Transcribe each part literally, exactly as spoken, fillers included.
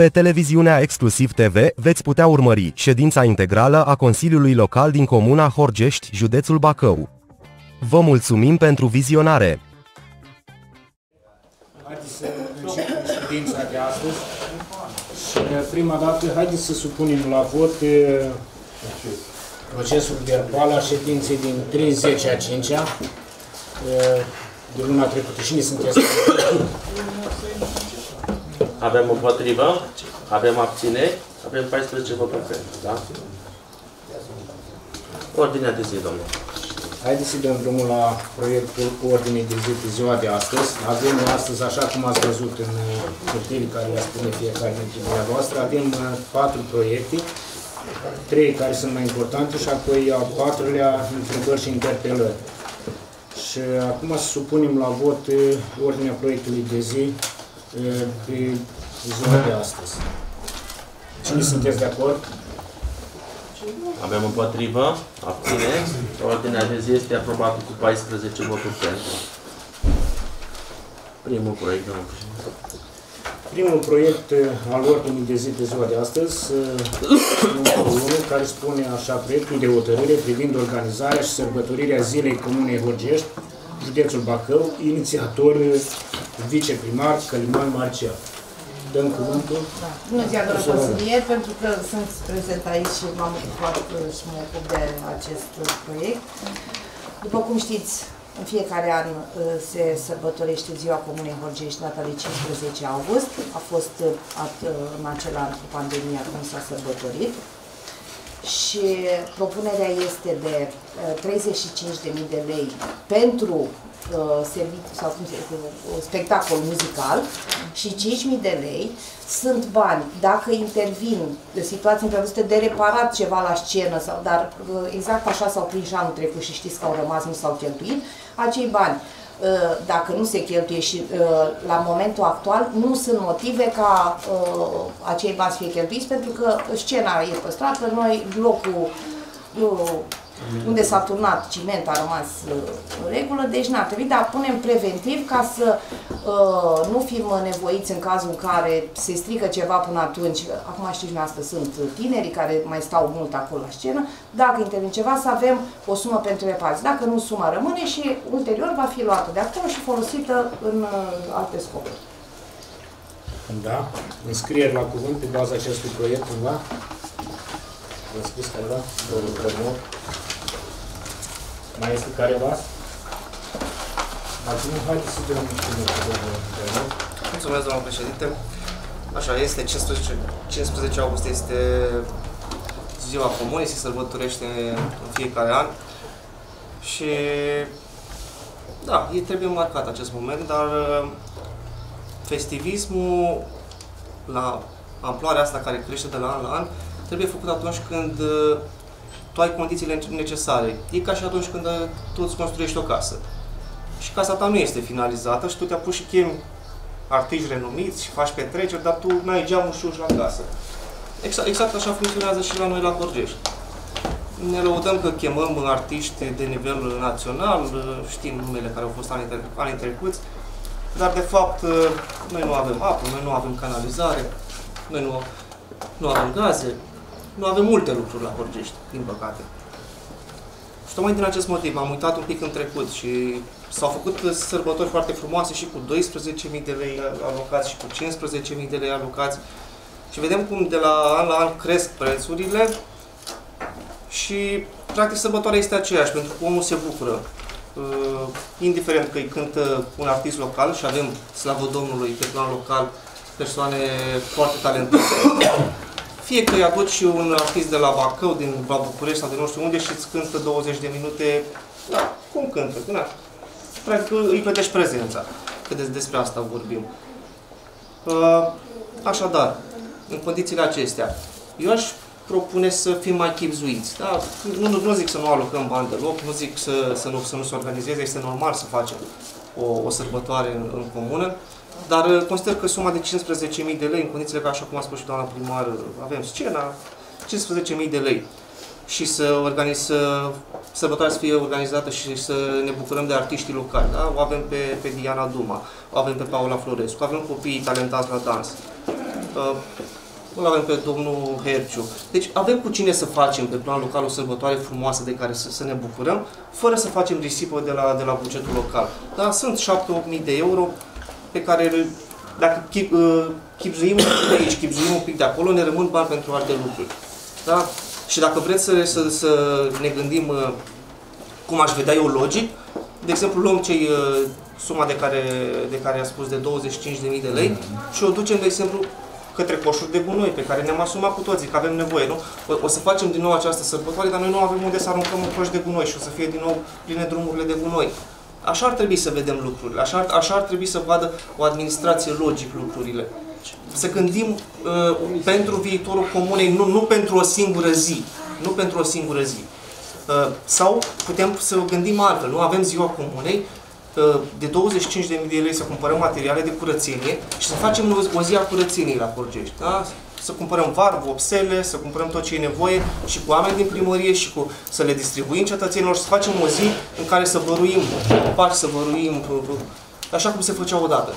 Pe televiziunea Exclusiv T V veți putea urmări ședința integrală a Consiliului Local din Comuna Horgești, județul Bacău. Vă mulțumim pentru vizionare! Haideți să începem ședința de astăzi. Prima dată, haideți să supunem la vot procesul verbal al ședinței din treizeci a cincea de luna trecută. Cine sunteți? Avem împotrivă, avem abțineri, avem paisprezece voturi pentru, da? Ordinea de zi, domnule. Haideți să dăm drumul la proiectul ordinei de zi de ziua de astăzi. Avem astăzi, așa cum ați văzut în hârtile care le-a spune fiecare dintre dumneavoastră, avem patru proiecte, trei care sunt mai importante și apoi al patrulea întrebări și interpelări. Și acum să supunem la vot ordinea proiectului de zi pe ziua de astăzi. Cine sunteți de acord? Avem împotrivă, abțineri. Ordinea de zi este aprobată cu paisprezece voturi pentru. Primul proiect, domnul președinte. Primul proiect al ordinii de zi pe ziua de astăzi, numărul unu, care spune așa: proiectul de hotărâre privind organizarea și sărbătorirea zilei Comunei Horgești, județul Bacău, inițiator viceprimar Caliman Marcia. Dăm cuvântul. Bună ziua, doamnă consilier, pentru că sunt prezent aici și m-am ocupat și mă ocup de acest proiect. După cum știți, în fiecare an se sărbătorește ziua Comunei Horgești, data de cincisprezece august. A fost în acel an cu pandemia cum s-a sărbătorit. Și propunerea este de treizeci și cinci de mii de lei pentru serviciu sau cum se zice, spectacol muzical și cinci mii de lei sunt bani dacă intervin situații prevăzute de reparat ceva la scenă, sau, dar exact așa s-au prins și anul trecut și știți că au rămas, nu s-au cheltuit, acei bani dacă nu se cheltuie și la momentul actual nu sunt motive ca acei bani să fie cheltuiți pentru că scena e păstrată, noi locul unde s-a turnat ciment a rămas în regulă, deci n-ar trebui, dar punem preventiv ca să uh, nu fim nevoiți în cazul în care se strică ceva până atunci. Acum știți, asta sunt tinerii care mai stau mult acolo la scenă, dacă intervine ceva să avem o sumă pentru reparații, dacă nu suma rămâne și ulterior va fi luată de acolo și folosită în alte scopuri. Da, înscrieri la cuvânt pe baza acestui proiect, da? V-am spus careva? Mai este careva? Acum, haideți să dăm cuvântul. Mulțumesc, doamnă președinte. Așa, este cincisprezece august, este ziua comunei, se sărbătorește în fiecare an. Și, da, e trebuie marcat acest moment, dar festivismul, la amploarea asta care crește de la an la an, trebuie făcut atunci când tu ai condițiile necesare. E ca și atunci când tu îți construiești o casă. Și casa ta nu este finalizată și tu te apuci și chemi artiști renumiți și faci petreceri, dar tu mai ai geamul și uși la casă. Exact, exact așa funcționează și la noi la Horgești. Ne lăudăm că chemăm artiști de nivel național, știm numele care au fost anii, anii trecuți, dar de fapt noi nu avem apă, noi nu avem canalizare, noi nu, nu avem gaze. Nu avem multe lucruri la Horgești, din păcate. Și tocmai din acest motiv am uitat un pic în trecut și s-au făcut sărbători foarte frumoase și cu doisprezece mii de lei alocați și cu cincisprezece mii de lei alocați. Și vedem cum de la an la an cresc prețurile și practic sărbătoarea este aceeași, pentru că omul se bucură. Indiferent că îi cântă un artist local și avem, slavă Domnului, pe plan local, persoane foarte talentate. Fie că îi aduci un artist de la Bacău, din la București sau de nu știu unde și îți cântă douăzeci de minute, da, cum cântă, da. Practic îi plătești prezența, că despre asta vorbim. Așadar, în condițiile acestea, eu aș propune să fim mai chipzuiți. Da? Nu, nu, nu zic să nu alocăm bani deloc, nu zic să, să, nu, să nu se organizeze, este normal să facem o, o sărbătoare în, în comună. Dar consider că suma de cincisprezece mii de lei, în condițiile că, așa cum a spus și doamna primar, avem scena, cincisprezece mii de lei. Și să organizăm, sărbătoarea să fie organizată și să ne bucurăm de artiștii locali. Da? O avem pe, pe Diana Duma, o avem pe Paula Florescu, avem copiii talentați la dans. îl avem pe domnul Herciu. Deci avem cu cine să facem pe plan local o sărbătoare frumoasă de care să, să ne bucurăm, fără să facem risipă de la, de la bugetul local. Dar sunt șapte opt mii de euro pe care, dacă chip, chipzuim un pic de aici, chipzuim un pic de acolo, ne rămân bani pentru alte lucruri. Da? Și dacă vreți să, să, să ne gândim cum aș vedea eu logic, de exemplu, luăm cei, suma de care, de care a spus de douăzeci și cinci de mii de lei și o ducem, de exemplu, către coșuri de gunoi pe care ne-am asumat cu toții, că avem nevoie, nu? O, o să facem din nou această sărbătoare, dar noi nu avem unde să aruncăm un coș de gunoi și o să fie din nou pline drumurile de gunoi. Așa ar trebui să vedem lucrurile, așa, așa ar trebui să vadă o administrație logic lucrurile. Să gândim uh, pentru viitorul comunei, nu, nu pentru o singură zi, nu pentru o singură zi. Uh, sau putem să gândim altfel, nu? Avem ziua comunei, de douăzeci și cinci de mii de lei să cumpărăm materiale de curățenie și să facem o zi a curățeniei la Horgești. Da? Să cumpărăm varvă, vopsele, să cumpărăm tot ce e nevoie și cu oameni din primărie și cu, să le distribuim cetățenilor și să facem o zi în care să văruim copaci, să văruim, așa cum se făcea odată.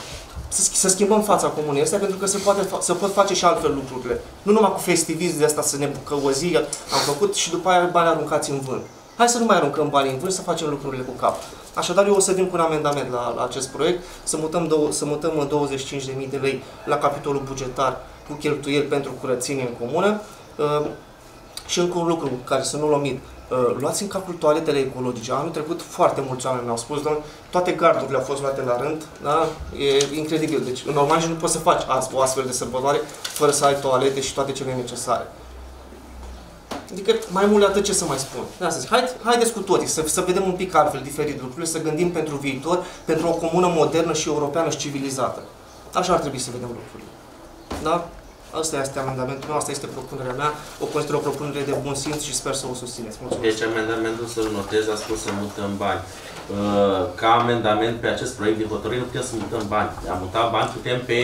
Să schimbăm fața comunei astea, pentru că se, poate, se pot face și altfel lucrurile. Nu numai cu festivizi de asta să ne bucă o zi, am făcut și după aia bani aruncați în vânt. Hai să nu mai aruncăm banii în vânt, să facem lucrurile cu cap. Așadar, eu o să vin cu un amendament la, la acest proiect, să mutăm, să mutăm douăzeci și cinci de mii de lei la capitolul bugetar cu cheltuieli pentru curățenie în comună. Uh, și încă un lucru care să nu-l omit, uh, luați în calcul toaletele ecologice. Anul trecut foarte mulți oameni mi-au spus, doamne, toate gardurile au fost luate la rând, da? E incredibil. Deci, în normal, nu poți să faci o astfel de sărbătoare fără să ai toalete și toate cele necesare. Adică mai mult de atât ce să mai spun. De asta zic, haide, haideți cu toții să, să vedem un pic altfel diferit lucrurile, să gândim pentru viitor, pentru o comună modernă și europeană și civilizată. Așa ar trebui să vedem lucrurile. Da? Asta este amendamentul meu, asta este propunerea mea. O consider o propunere de bun simț și sper să o susțineți. Mulțumesc. Deci amendamentul, să-l notez, a spus să mutăm bani. Ca amendament pe acest proiect de hotărâre nu putem să mutăm bani. A mutat bani putem pe,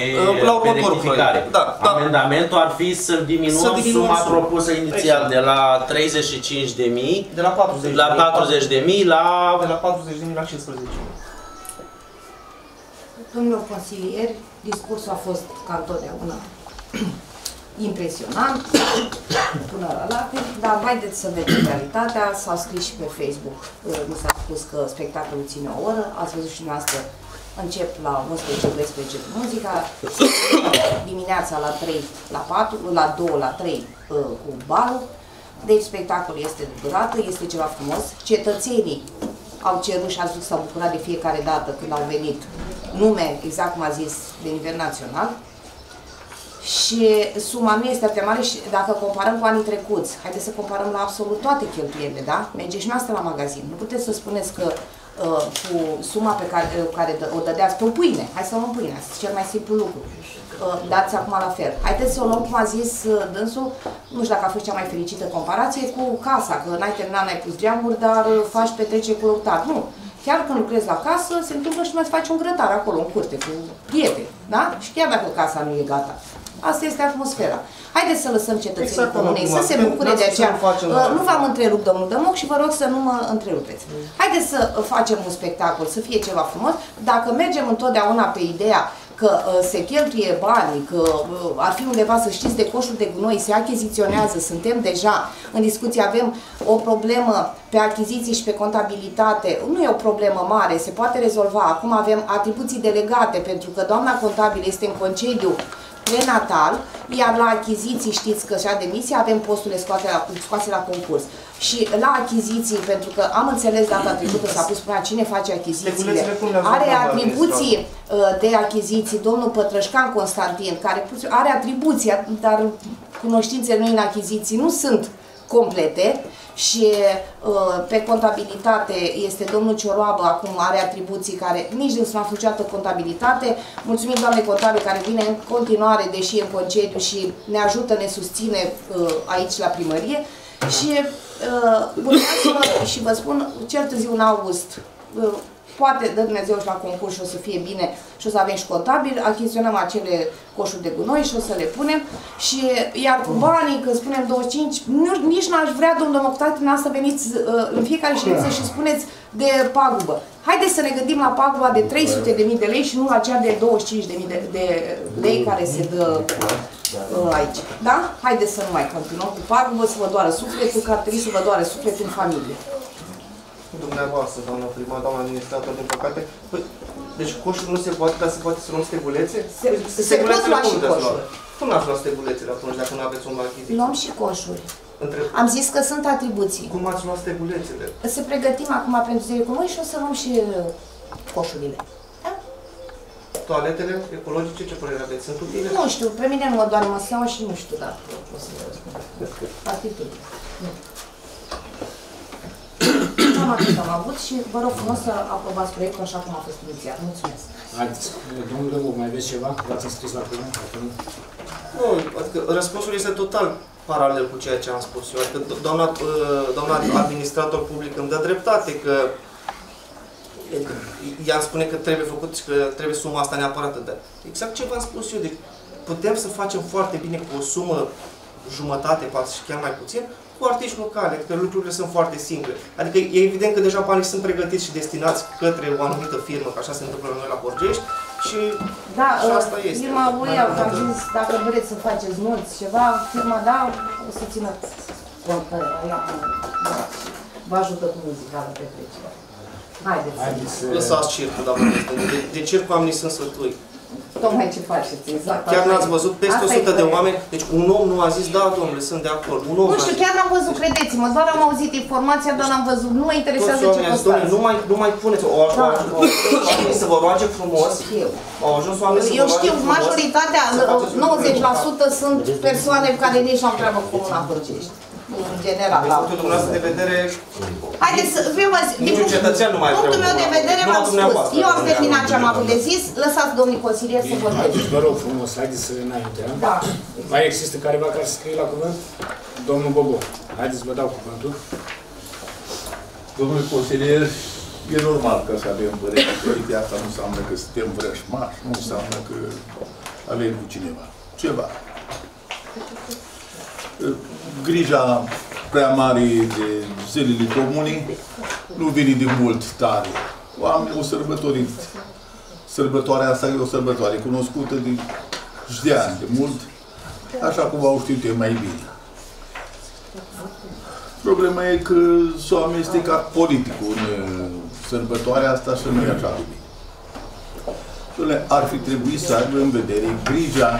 pe rectificare. Da, da. Amendamentul ar fi să diminuăm, să diminuăm suma sub. propusă inițial de la treizeci și cinci de mii de la patruzeci de mii la, la, la, la cincisprezece mii. Domnilor consilieri, discursul a fost ca întotdeauna impresionant, până la late, dar haideți să vedem realitatea. S-au scris și pe Facebook, mi s-a spus că spectacolul ține o oră, ați văzut și noastră, încep la unsprezece douăsprezece muzica, dimineața la trei, la patru, la doi, la trei cu balul, deci spectacolul este de durată, este ceva frumos, cetățenii au cerut și s-au bucurat de fiecare dată când au venit nume, exact cum a zis, de nivel național. Și suma nu este atât de mare și dacă comparăm cu anii trecuți, haideți să comparăm la absolut toate cheltuielile, da? Mergeți și noastră la magazin. Nu puteți să spuneți că uh, cu suma pe care, uh, care o dădeați pe pâine, hai să luăm pâine, asta e cel mai simplu lucru, uh, dați acum la fel. Haideți să o luăm, cum a zis uh, dânsul, nu știu dacă a fost cea mai fericită comparație, cu casa, că n-ai terminat, n-ai pus geamuri, dar uh, faci petrecere cu răutat. Nu. Chiar când lucrezi la casă, se întâmplă și mai să faci un grătar acolo, în curte, cu prieteni, da? Și chiar dacă casa nu e gata. Asta este atmosfera. Haideți să lăsăm cetățenii exact comunei să se bucure de aceea. Nu v-am întrerupt, domnul Dămoc, și vă rog să nu mă întrerupeți. Haideți să facem un spectacol, să fie ceva frumos. Dacă mergem întotdeauna pe ideea că se cheltuie banii, că ar fi undeva, să știți, de coșuri de gunoi, se achiziționează, suntem deja în discuție, avem o problemă pe achiziții și pe contabilitate, nu e o problemă mare, se poate rezolva. Acum avem atribuții delegate, pentru că doamna contabilă este în concediu prenatal, iar la achiziții, știți că și-a demisia, avem posturile scoase la, scoase la concurs. Și la achiziții, pentru că am înțeles data trecută, s-a pus până cine face achizițiile, are atribuții de achiziții domnul Pătrășcan Constantin, care are atribuții, dar cunoștințele lui în achiziții nu sunt complete, și pe contabilitate este domnul Cioroabă, acum are atribuții care nici nu sunt asociată contabilitate. Mulțumim doamnei contabil care vine în continuare, deși e în concediu, și ne ajută, ne susține aici la primărie. Și urmează, și vă spun, cel târziu în august, poate, dă Dumnezeu și la concurs și o să fie bine și o să avem și contabil, achiziționăm acele coșuri de gunoi și o să le punem. Și iar banii, când spunem douăzeci și cinci, nu, nici n-aș vrea, domnul Mocatina, să veniți uh, în fiecare ședință și spuneți de pagubă. Haideți să ne gândim la paguba de trei sute de mii de lei și nu la cea de douăzeci și cinci de mii de, de lei care se dă uh, aici. Da? Haideți să nu mai continuăm cu pagubă, să vă doară sufletul, că ar trebui să vă doară sufletul în familie. Dumneavoastră, doamna primar, doamna administrator, din păcate, păi, deci coșul nu se poate, dar se poate să luăm stegulețe? Se, se, se pot lua și coșuri. Cum n-ați luat stegulețele atunci, dacă nu aveți un achiziție? Luăm și coșuri. Între... Am zis că sunt atribuții. Cum ați luat stegulețele? Se pregătim acum pentru zile cu noi și o să luăm și coșurile. Da? Toaletele ecologice, ce părere aveți? Sunt utile? Nu știu, pe mine nu mă doar mă seama și nu știu dacă pot să le răspund. Atitudine. Am avut și vă rog frumos să aprobați proiectul așa cum a fost inițiat. Mulțumesc! Haideți, domnul Dămoc, mai aveți ceva? V-ați înscris la cuvânt? Nu, adică răspunsul este total paralel cu ceea ce am spus eu. Adică doamna, doamna administrator public îmi dă dreptate că ea spune că trebuie făcut și că trebuie suma asta neapărată. Dar exact ce v-am spus eu, deci putem să facem foarte bine cu o sumă jumătate, poate și chiar mai puțin, cu artiști locale, că lucrurile sunt foarte simple. Adică e evident că deja banii sunt pregătiți și destinați către o anumită firmă, că așa se întâmplă la noi la Horgești, și, da, și asta uh, este. Firma voi, am zis, dacă vreți să faceți mulți ceva, firma, da, o să țină cont că vă ajută cu muzicală pe trecere. Haideți. Haideți să... Lăsați circul, dar de, de circul am nici sunt sătui. Tocmai ce faceți, exact. Chiar n-ați văzut peste o sută de oameni, deci un om nu a zis, da, domnule, sunt de acord. Un om nu știu, chiar n-am văzut, credeți-mă, doar am auzit informația, doar am văzut, nu mă interesează ce postați. Nu mai puneți, au ajuns să vă roage frumos, au ajuns oameni să vă roage frumos. Eu știu, majoritatea, nouăzeci la sută sunt persoane care nici n-au treabă cu Comuna Horgești. În general, la punctul dumneavoastră de vedere... Haideți să fiu vă... Din punctul meu de vedere v-am spus. Eu am terminat ce am avut de zis, lăsați domnul consilier să vorbim. Vă rog frumos, haideți să înaintăm. Da. Mai există careva care să scrie la cuvânt? Domnul Boboc, haideți să vă dau cuvântul. Domnul consilier, e normal că să avem părere. Părere asta nu înseamnă că suntem vrăjmași, nu înseamnă că avem cu cineva. Ceva. Grija prea mare de zilele comune nu vine de mult tare. Oamenii au sărbătorit. Sărbătoarea asta e o sărbătoare cunoscută de zeci de ani, de mult, așa cum au știut ei mai bine. Problema e că s-a amestecat politicul în sărbătoarea asta și nu e așa de bine. Ar fi trebuit să aibă în vedere grija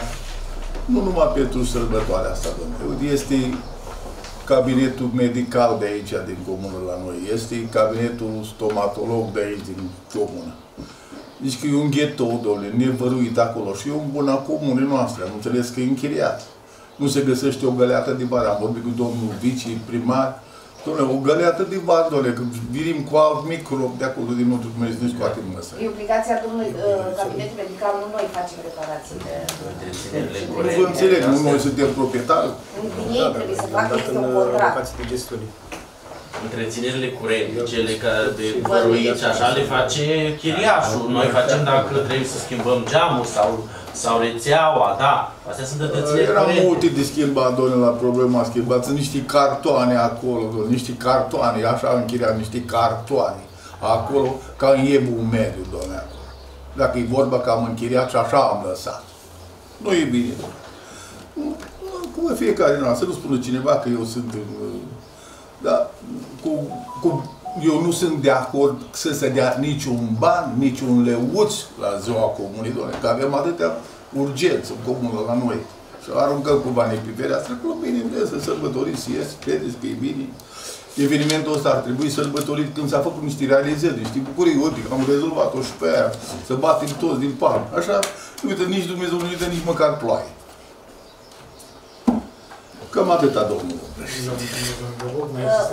nu numai pentru sărbătoarea asta, domnule. Este cabinetul medical de aici, din comună la noi. Este cabinetul stomatolog de aici, din comună. Deci că e un ghetou, domnule, nevăruit acolo. Și e un bun a comunei noastre. Am înțeles că e închiriat. Nu se găsește o găleată de bani. Am vorbit cu domnul Vici, primar. Domnule, o găleată de bani, domnule, că virim cu alt microb de acolo, din urmă, cum ne scoatem măsă. E obligația domnului cabinetul medical, nu noi facem reparații de... Nu vă înțeleg, nu noi suntem proprietari. Ei trebuie să facă un contract. Întreținerile curente, cele care de băruici, așa, le face chiriașul. Noi facem dacă trebuie să schimbăm geamul sau... sau rețeaua, da, astea sunt de erau multe de schimbat, domnule, la problema schimbat. Sunt niște cartoane acolo, domnule, niște cartoane, așa închirea, niște cartoane acolo, ca în Evul Mediu, domnule, acolo. Dacă e vorba că am închiriat și așa am lăsat. Nu e bine, domnule. Cum e fiecare noastră, nu spune cineva că eu sunt, dar cu, cu, eu nu sunt de acord să se dea niciun ban, niciun leuț la ziua comunii, doamne, că avem atâtea urgențe în comună la noi. Și aruncăm cu banii pe fereastră, că bine, vreți să sărbătoriți, să ies, credeți că e bine. Evenimentul ăsta ar trebui sărbătorit când s-a făcut niște realizări, niște bucurii, uite, am rezolvat-o și pe aia, să batem toți din palm. Așa, nu uită nici Dumnezeu, nu uită nici măcar ploaie. Cam atâta, domnule.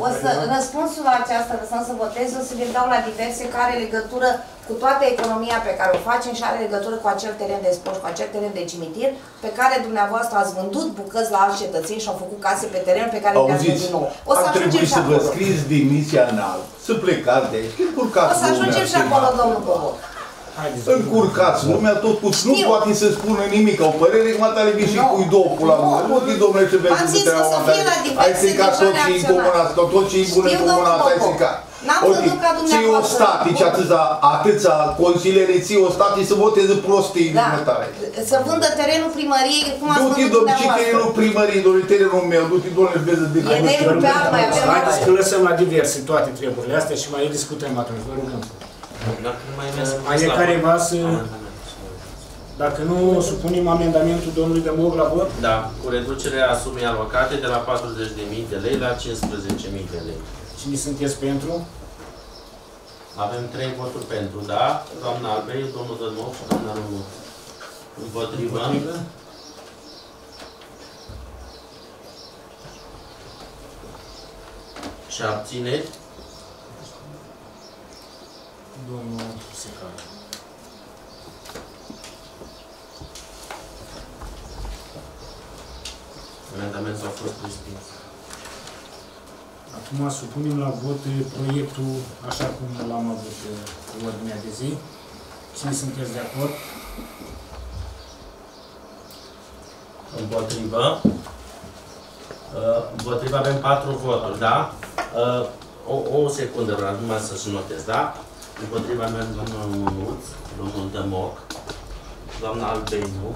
O să, răspunsul la această, lăsăm să votez, o să vi-l dau la diverse, care are legătură cu toată economia pe care o facem și are legătură cu acel teren de sport, cu acel teren de cimitir, pe care dumneavoastră ați vândut bucăți la alți cetățeni și au făcut case pe teren pe care le-ați vândut nou. O să ajungem și acolo. Să vă scrieți dimisia în alt, să plecați de aici, încurcați. O să ajungem și acolo, domnul Boboc. Încurcați lumea tot cu... Nu poate să spună nimic, au părere că m-a vin și cui două cu la mână. Nu, domnule, ce vezi cu treaba ta. Ai stricat tot ce-i comunat, tot ce-i bune comunat, ai stricat. Ții o statici, atâția consiliere, ții o statici să voteze prostii dumneavoastră. Să vândă terenul primăriei, cum ați văzut dumneavoastră. Du-te, domnule, ce terenul primăriei, domnule, terenul meu, du-te, domnule, vezi de... E negru pe alt, mai avem. Haideți că lăsăm la diverse toate treburile astea și mai discutăm atunci, vă rugăm. Mai e careva să... Dacă nu, supunem amendamentul domnului Dămoc la vot? Da, cu reducerea sumei alocate de la patruzeci de mii de lei la cincisprezece mii de lei. Cine sunteți pentru? Avem trei voturi pentru, da? Doamna Albeinu, domnul Dămoc și doamna Rău. Împotrivă? Și abțineri? Domnul Sehar. Amendamentul a fost respins. Acum supunem la vot proiectul așa cum l-am avut în ordinea de zi. Cine sunteți de acord? Împotrivă. Împotrivă avem patru voturi, da? O, o secundă, vreau numai să-și notez, da? Împotriva mea, domnul Munuț, domnul Dămoc, doamna Albeinu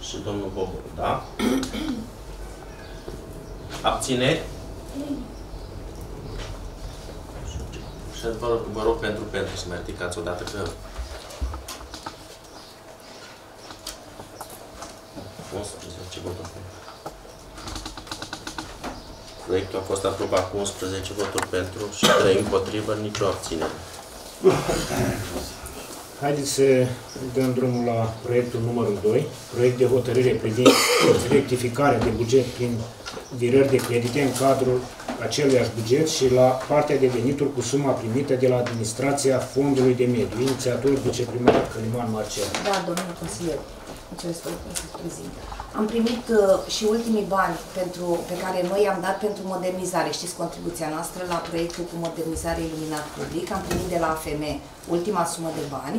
și domnul Bogor, da? Abțineri? Și vă rog, vă rog pentru pentru să mai ridicați odată că... unsprezece voturi. Proiectul a fost aprobat cu unsprezece voturi pentru și trei împotrivă, nicio abținere. Haideți să dăm drumul la proiectul numărul doi, proiect de hotărâre privind rectificarea de buget prin virări de credite în cadrul aceluiași buget și la partea de venituri cu suma primită de la administrația Fondului de Mediu, inițiatorul viceprimar Caliman Marcia. Da, domnul consilier. Am primit uh, și ultimii bani pentru, pe care noi i-am dat pentru modernizare. Știți contribuția noastră la proiectul cu modernizare iluminat public. Am primit de la A F M ultima sumă de bani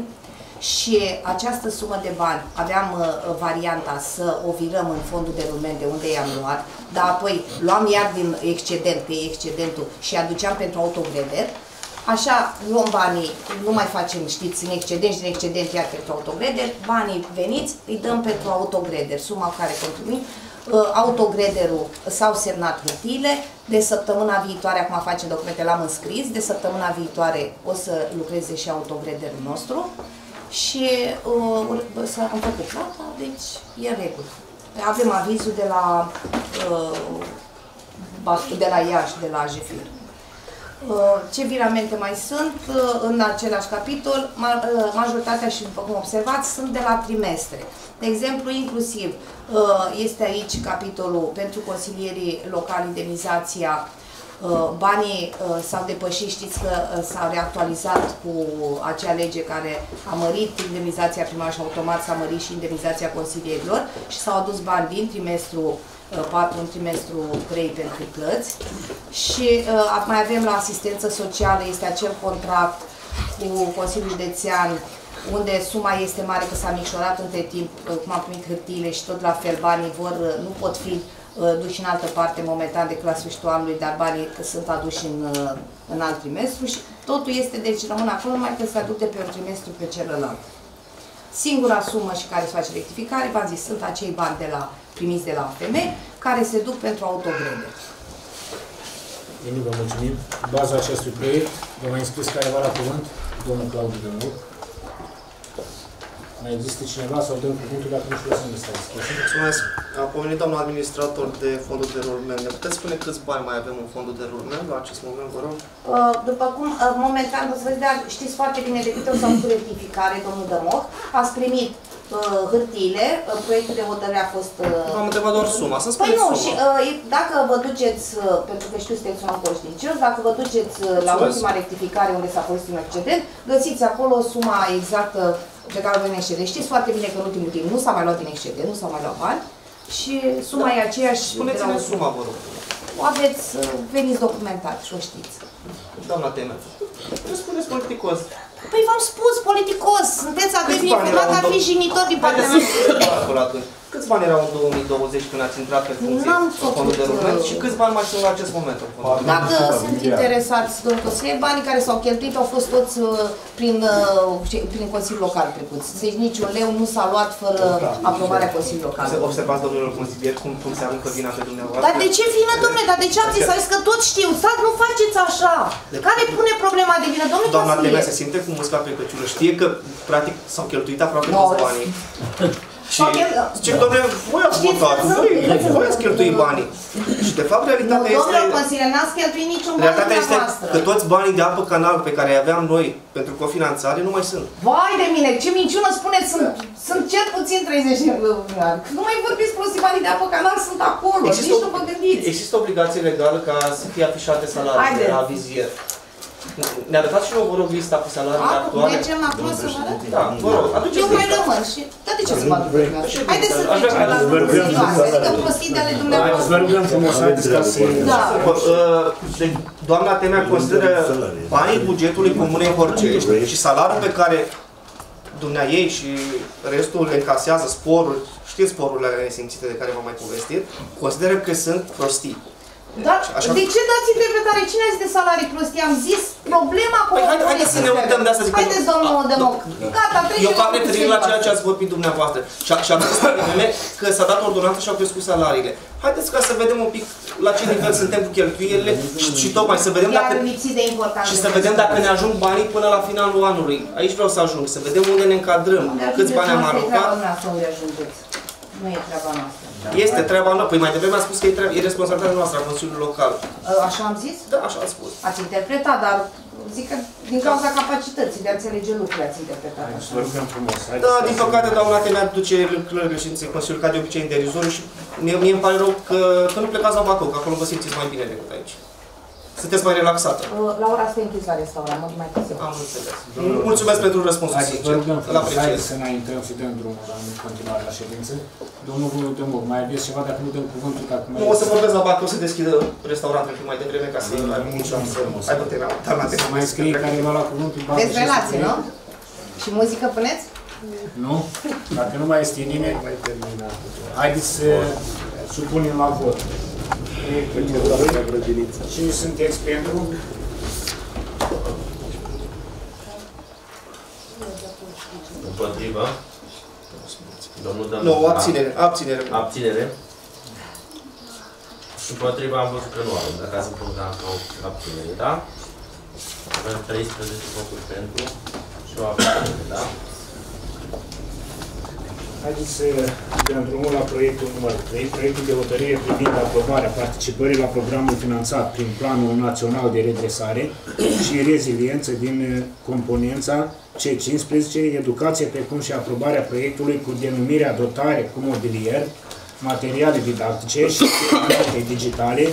și această sumă de bani aveam uh, varianta să o virăm în fondul de rumen de unde i-am luat, dar apoi luam iar din excedent, că e excedentul, și aduceam pentru autogreder. Așa luăm banii, nu mai facem, știți, în excedent și în excedent iar pentru autogreder, banii veniți îi dăm pentru autogreder, suma care contribuim. Autogrederul s-au semnat hârtiile, de săptămâna viitoare, acum facem documente, l-am înscris, de săptămâna viitoare o să lucreze și autogrederul nostru și uh, s-a făcut plata, deci e în regulă. Avem avizul de la, uh, de la Iași, de la Jefir. Ce viramente mai sunt în același capitol, majoritatea, și după cum observați, sunt de la trimestre. De exemplu, inclusiv este aici capitolul pentru consilierii locali, indemnizația, banii s-au depășit, știți că s-au reactualizat cu acea lege care a mărit indemnizația primară și automat s-a mărit și indemnizația consilierilor și s-au adus bani din trimestru patru în trimestru trei pentru plăți și uh, mai avem la asistență socială, este acel contract cu Consiliul Județean unde suma este mare că s-a micșorat între timp, cum am primit hârtiile și tot la fel banii vor, nu pot fi uh, duși în altă parte momentan de la sfârșitul anului, dar banii sunt aduși în, uh, în alt trimestru și totul este, deci rămân acolo, mai că se aduc de pe un trimestru pe celălalt. Singura sumă și care se face rectificare, v-am zis, sunt acei bani de la primiți de la A F M, care se duc pentru autogreder. Bine, vă mulțumim. În baza acestui proiect, vă mai înscris careva la cuvânt? Domnul Claudiu Dămoc. Mai există cineva sau dăm cuvântul, dacă nu știu să ne stați. Mulțumesc. A pomenit doamna administrator de fondul de rulment. Ne puteți spune câți bani mai avem în fondul de rulment la acest moment, vă rog? După cum, momentan, vă să vezi, dar știți foarte bine de câte o să am cu rectificare, domnul Dămoc. Ați primit uh, hârtiile, uh, proiectul de hotărâre a fost... Uh, am întrebat doar suma, să spuneți păi nu, suma. Și uh, dacă vă duceți, uh, pentru că știu sunteți un conștiincios, dacă vă duceți uh, la ultima rectificare unde s-a folosit un excedent, găsiți acolo suma exactă de care avem excedent. Știți foarte bine că în ultimul timp nu s-a mai luat din excedent, nu s-au mai luat bani și suma da. E aceeași... Spuneți-ne suma, vă rog. O aveți, uh, veniți documentat și o știți. Doamna Temă, nu spuneți politicos. Păi v-am spus, politicos, sunteți atât infirmat, ar fi jignitor din partea mea. Câți bani erau în două mii douăzeci când ați intrat pe funcție fondul de rugăt și câți bani mai sunt în acest moment? Dacă sunt interesați, domnul consilier, banii care s-au cheltuit au fost toți prin, prin Consiliul Local trecuți. Deci niciun leu nu s-a luat fără aprobarea Consiliului Local. Observați, domnilor consilier, cum se aruncă vina pe dumneavoastră? Dar de ce vină, domnule? Dar de ce ați zis? Că toți știu. Stați, nu faceți așa. Care pune problema de vină, domnule consilier? Doamna Temea se simte cu musca pe căciulă. Știe că, practic, s-au cheltuit aproape toți banii. Și zice, domnule, voi ați votat, voi ați cheltuit banii. Și de fapt realitatea este... Domnule consilier, n-ați cheltuit niciun bani de la noastră. Că toți banii de apă canal pe care îi aveam noi pentru cofinanțare nu mai sunt. Vai de mine, ce minciună spuneți, sunt cel puțin treizeci de ani. Nu mai vorbiți prostii, banii de apă canal sunt acolo, nici nu vă gândiți. Există obligație legală ca să fie afișate salariile la vizier. Ne arătați și nouă, vă rog, lista cu salariile actuale. Acum mergem acolo să vă arăt? Da, vă rog, aduceți lista. Eu mai rămân și... Dar de ce să vă arăt? Haideți să trecem la dumneavoastră, adică prostii de ale dumneavoastră. Doamna Temea consideră banii bugetului Comunei Horgești și salariul pe care dumneaei și restul le încasează, sporuri, știți sporurile nesimțite de care v-am mai povestit, consideră că sunt prostii. Dar de ce dați interpretare? Cine a zis de salarii prostii? Am zis problema cu... Păi haideți să ne uităm de asta. Haideți, domnul Dămoc. Gata, trecem. Eu fac referire la ceea ce ați vorbit dumneavoastră. Și am zis că s-a dat ordonanță și au crescut salariile. Haideți ca să vedem un pic la ce nivel suntem cu cheltuielile și tocmai să vedem dacă... Și să vedem dacă ne ajung banii până la finalul anului. Aici vreau să ajung. Să vedem unde ne încadrăm. Câți bani am aruncat. Nu e treaba noastră. Este treaba noastră. Păi mai devreme a spus că e, treaba, e responsabilitatea noastră a Consiliului Local. Așa am zis? Da, așa am spus. Ați interpretat, dar zic că din cauza capacității de a înțelege lucrurile ați interpretat. Hai, da, din păcate, doamna Temea duce lucrurile și în Consiliul Local de obicei în derizoriu și mie, mie îmi pare rău că, că nu plecați la Bacău, că acolo vă simțiți mai bine decât aici. Sunteți mai relaxată. La ora asta e închis la restaurant, nu mai puțin. Am înțeles. Mulțumesc pentru răspunsul sincer. Haideți să înaintăm și dăm drumul la continuare la ședință. Domnul Dămoc, mai aveți ceva dacă nu dăm cuvântul? Nu, o să vorbesc la Bacău, o să deschidă restaurantul mai devreme ca să muncim să aibă terminat. Să mai scrie careva la cuvântul Bacău. Veți relații, nu? Și muzică puneți? Nu. Dacă nu mai este nimeni, mai terminat. Haideți să supunem la vot. Cine sunteți pentru? Împotriva? Nu, abținere. Abținere. Abținere. Împotriva am văzut că nu am, dacă ați împotriva o abținere, da? Avem treisprezece voturi pentru și o abținere, da? Haideți să dăm drumul la proiectul numărul trei, proiectul de hotărâre privind aprobarea participării la programul finanțat prin Planul Național de Redresare și Reziliență din componența C cincisprezece, educație, precum și aprobarea proiectului cu denumirea dotare cu mobilier, materiale didactice și echipamente digitale,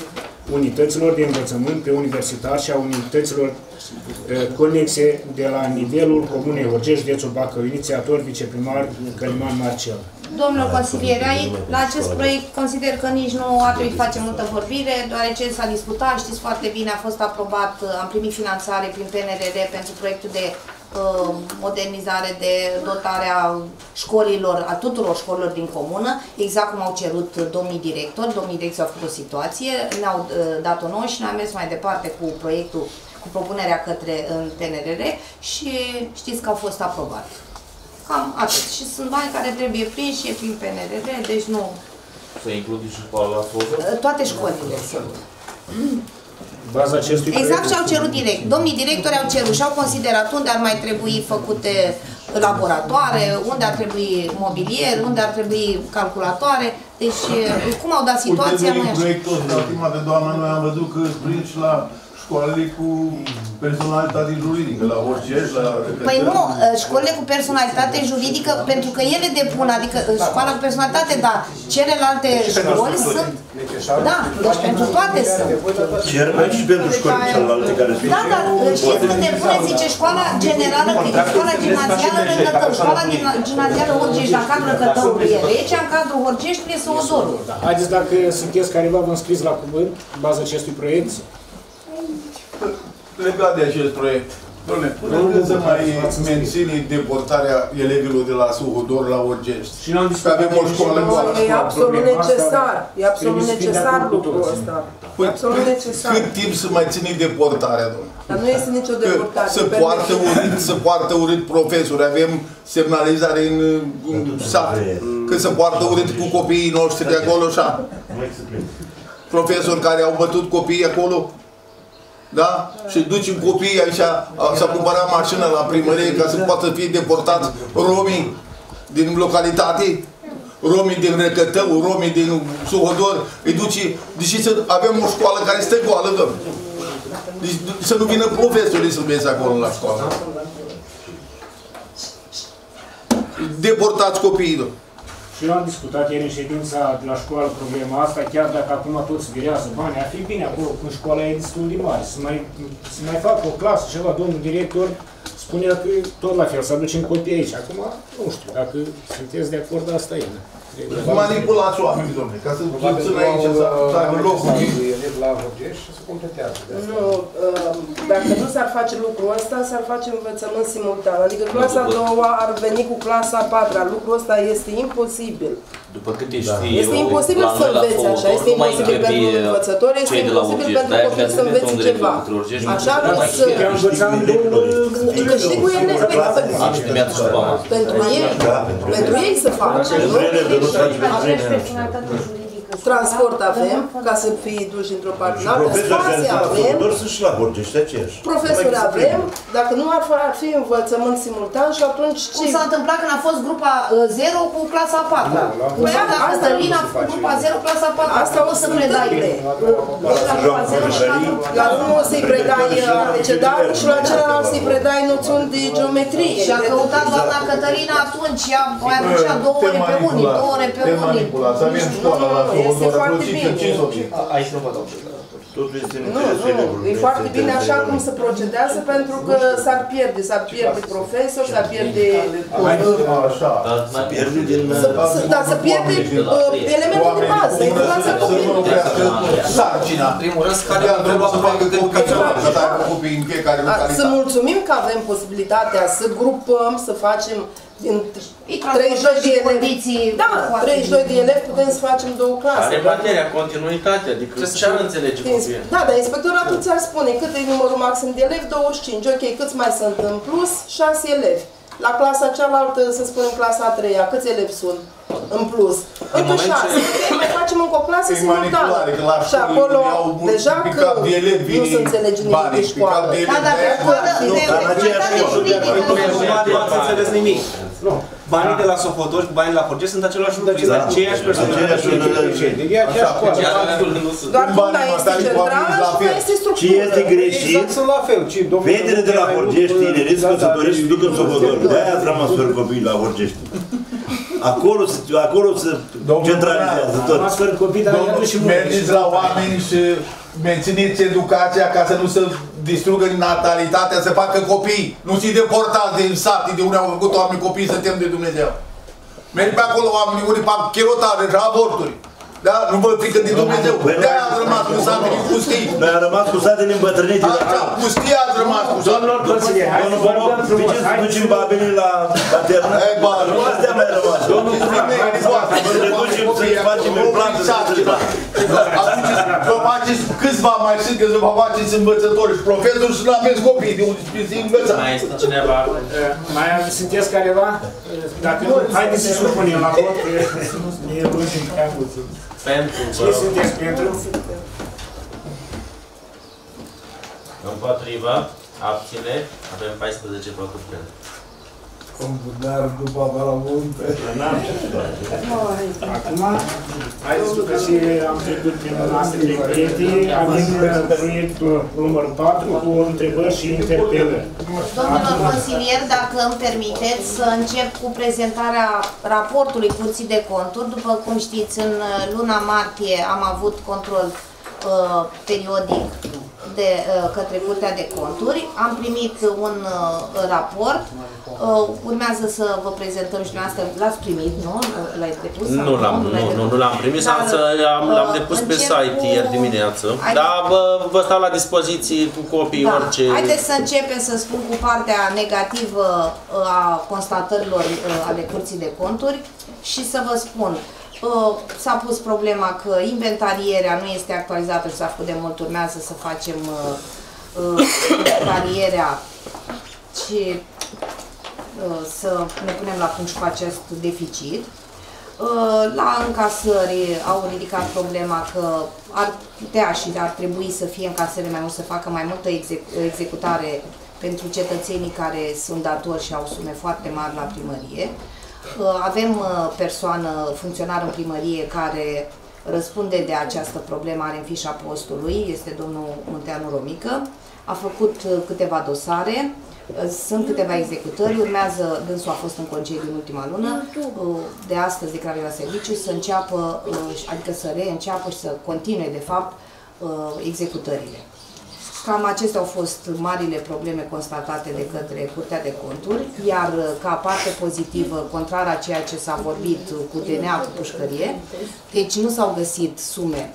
unităților de învățământ pe universitar și a unităților uh, conexe de la nivelul Comunei Horgești, județul Bacău, inițiator viceprimar Caliman Marcia. Domnul consilier, la acest proiect consider că nici nu ar trebui să facem multă vorbire, deoarece s-a discutat, știți foarte bine, a fost aprobat, am primit finanțare prin P N R R pentru proiectul de uh, modernizare, de dotarea școlilor, a tuturor școlilor din comună, exact cum au cerut domnii directori. Domnii directori au făcut o situație, ne-au uh, dat-o nouă și ne-am mers mai departe cu proiectul, cu propunerea către P N R R și știți că au fost aprobat. Cam atât. Și sunt bani care trebuie prinși și e prin P N R R, deci nu... Să include și școala Sofodor? Toate școlile sunt. Baza acestui exact ce au cerut direct. Domnii directori au cerut și au considerat unde ar mai trebui făcute laboratoare, unde ar trebui mobilier, unde ar trebui calculatoare. Deci, cum au dat situația, noi așa. Proiectul, la prima de doamnă, noi am văzut că îți prinși la... școlile cu personalitate juridică, la Horgești, la Recătău. Păi nu, școlile cu personalitate juridică, pentru că ele depun, adică școala cu personalitate, dar celelalte școli sunt... Da, deci pentru toate sunt. Chiar mai și pentru școli celelalte care sunt. Da, dar știți când depune, zice, școala generală, școala gimnazială Recătău, școala gimnazială Horgești, la cadrul Recătău, Recea, în cadrul Horgești, e Suhodor. Haideți, dacă sunteți careva, vă înscriți la cuvânt, în baza acestui proiect? Legat de acest proiect, domnule, să mai menține deportarea elevilor de la Suhodor la Horgești. Și n-am discutat de o școală goală. E absolut necesar. E absolut necesar lucrul ăsta. Absolut necesar. Cât timp să mai ține deportarea, domnule? Dar nu este nicio deportare. Să poartă urât, să poartă urât profesori. Avem semnalizare în sat. Că să poartă urât cu copiii noștri de acolo, așa. Profesori care au bătut copiii acolo, da? Și ducem copiii aici, s-a cumpărat mașină la primărie ca să poată fi deportați romii din localitate, romii din Recătău, romii din Suhodor, îi duce, deși să avem o școală care stă goală, dă. Deci să nu vină profesorii să vezi acolo la școală. Deportați copiii, dă. Și eu am discutat ieri în ședința de la școală problema asta, chiar dacă acum toți virează bani, ar fi bine acolo, când școala e destul de mare, să mai, să mai facă o clasă, ceva, domnul director spunea că tot la fel, să aducem copii aici. Acum, nu știu, dacă sunteți de acord, asta e. Manipulați oamenii, domnule, ca să duceți aici, să aibă locul elevi la Horgești și să completează. Nu, dacă nu s-ar face lucrul ăsta, s-ar face învățământ simultan. Adică clasa a doua ar veni cu clasa a patra. Lucrul ăsta este imposibil. După câte știi, este imposibil să înveți așa, este imposibil pentru învățător, este imposibil pentru copil să înveți ceva. Așa cum să... Câștigul e nespectacular. Pentru ei, pentru ei să facă. Transport avem, ca să fii duși într-o parte în altă, spații avem, profesori avem, dacă nu ar fi învățământ simultan și atunci ce? Cum s-a întâmplat când a fost grupa zero cu clasa a patra? Păi asta Lina a făcut grupa zero, clasa a patra, asta o să predai idei. La unul o să-i predai abecedarul și la celălalt să-i predai noțiuni de geometrie. Și a căutat doamna Cătălina atunci, ea mai aducea două ore pe unii, două ore pe unii. Este foarte bine. Aici nu vă dau ce Nu, nu, e foarte bine așa cum se procedează, pentru că s-ar pierde, s-ar pierde profesor, s-ar pierde... S-ar pierde din... Dar se pierde elementul de bază, e clasa copilului. Sarcina. În primul rând, care ar trebui să facă copii în fiecare localitate. Să mulțumim că avem posibilitatea să grupăm, să facem... Din treizeci și doi de elevi, da, treizeci și doi de elevi putem să facem două clase. Are materia, continuitatea, adică ce ar înțelege copilul? Da, dar inspectoratul ți-ar spune cât e numărul maxim de elevi, douăzeci și cinci, ok, câți mai sunt în plus, șase elevi. La clasa cealaltă, să spunem clasa a treia, câți elevi sunt în plus? Încă șase, mai facem încă o clasă simultană. Și acolo, deja că nu se înțelege nimic de școală. Da, dar pe școală, nu ați înțeles nimic. Banii de la Sofodor și banii de la Horgești sunt același lucru, sunt aceiași persoane. E aceeași școală. Doar una este centrală și una este structură. Ce este greșit? Fetele de la Horgești, tinerii, căsătorești și duc în Sofodor. De-aia ați rămas fără copiii la Horgești. Acolo se centralizează tot. Mergeți la oameni și mențineți educația ca să nu se distrugă natalitatea, să facă copii. Nu se deportați din sat, de unde au făcut oameni copii, să tem de Dumnezeu. Merg pe acolo oamenii, unii fac chirotare și aborturi. Da? Nu vă frică de Dumnezeu. De-aia ați rămas cu satele pustii. Noi am rămas cu satele îmbătrânite. Așa, pustii ați rămas cu satele. Domnilor, părțile, hai să vă rog, ziceți să ducem babelii la paternă? Ei, bă, nu astea mai rămas. Domnul, să ne ducem să-i facem în plantă. Vă faceți câțiva mai sunt, că vă faceți învățători și profesori și nu aveți copii de unde să-i învățați. Mai este cineva? Mai sunteți careva? Dacă nu, haideți să-i supunem la vot. E rușin, chiar puțin. Cine sunteți pentru? Împotriva, abține, avem paisprezece voturi pentru. un bunar după apa la munte. N-am ce să fac. Acum, ai zis că și am trecut prin noastre de prieteni, avem proiectul numărul patru cu întrebări și interpelări. Domnilor consilier, dacă îmi permiteți să încep cu prezentarea raportului Curții de Conturi. După cum știți, în luna martie am avut control uh, periodic de uh, către Curtea de Conturi. Am primit un uh, raport. Uh, urmează să vă prezentăm și noastră. L-ați primit, nu? L-ai depus? Nu l-am nu, nu, nu primit, dar, am, l-am depus pe site cu... ieri dimineață. Haide... Dar vă, vă stau la dispoziție cu copii, da. Orice... Haideți să începem, să spun, cu partea negativă a constatărilor ale Curții de Conturi și să vă spun. S-a pus problema că inventarierea nu este actualizată și s-a făcut de mult, urmează să facem uh, inventarierea și uh, să ne punem la punct cu acest deficit. Uh, la încasări au ridicat problema că ar putea și ar trebui să fie încasările mai mult, să facă mai multă exec executare pentru cetățenii care sunt datori și au sume foarte mari la primărie. Avem persoană, funcționar în primărie, care răspunde de această problemă, are în fișa postului, este domnul Munteanu Romică, a făcut câteva dosare, sunt câteva executări, urmează, dânsul a fost în concediu în ultima lună, de astăzi declară la serviciu să înceapă, adică să reînceapă și să continue, de fapt, executările. Cam acestea au fost marile probleme constatate de către Curtea de Conturi, iar ca parte pozitivă, contrar a ceea ce s-a vorbit cu D N A, cu pușcărie, deci nu s-au găsit sume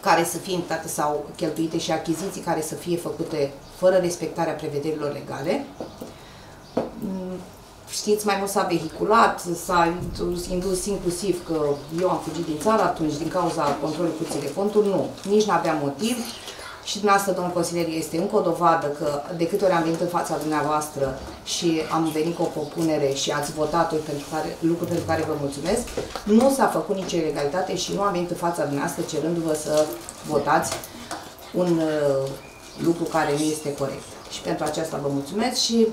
care să fie imptate sau cheltuite și achiziții care să fie făcute fără respectarea prevederilor legale. Știți, mai mult s-a vehiculat, s-a indus inclusiv că eu am fugit din țară atunci din cauza controlului Curții de Conturi, nu, nici n-aveam motiv. Și dumneavoastră, domnul consilier, este încă o dovadă că de câte ori am venit în fața dumneavoastră și am venit cu o propunere și ați votat-o, lucru pentru care vă mulțumesc, nu s-a făcut nicio ilegalitate și nu am venit în fața dumneavoastră cerându-vă să votați un uh, lucru care nu este corect. Și pentru aceasta vă mulțumesc și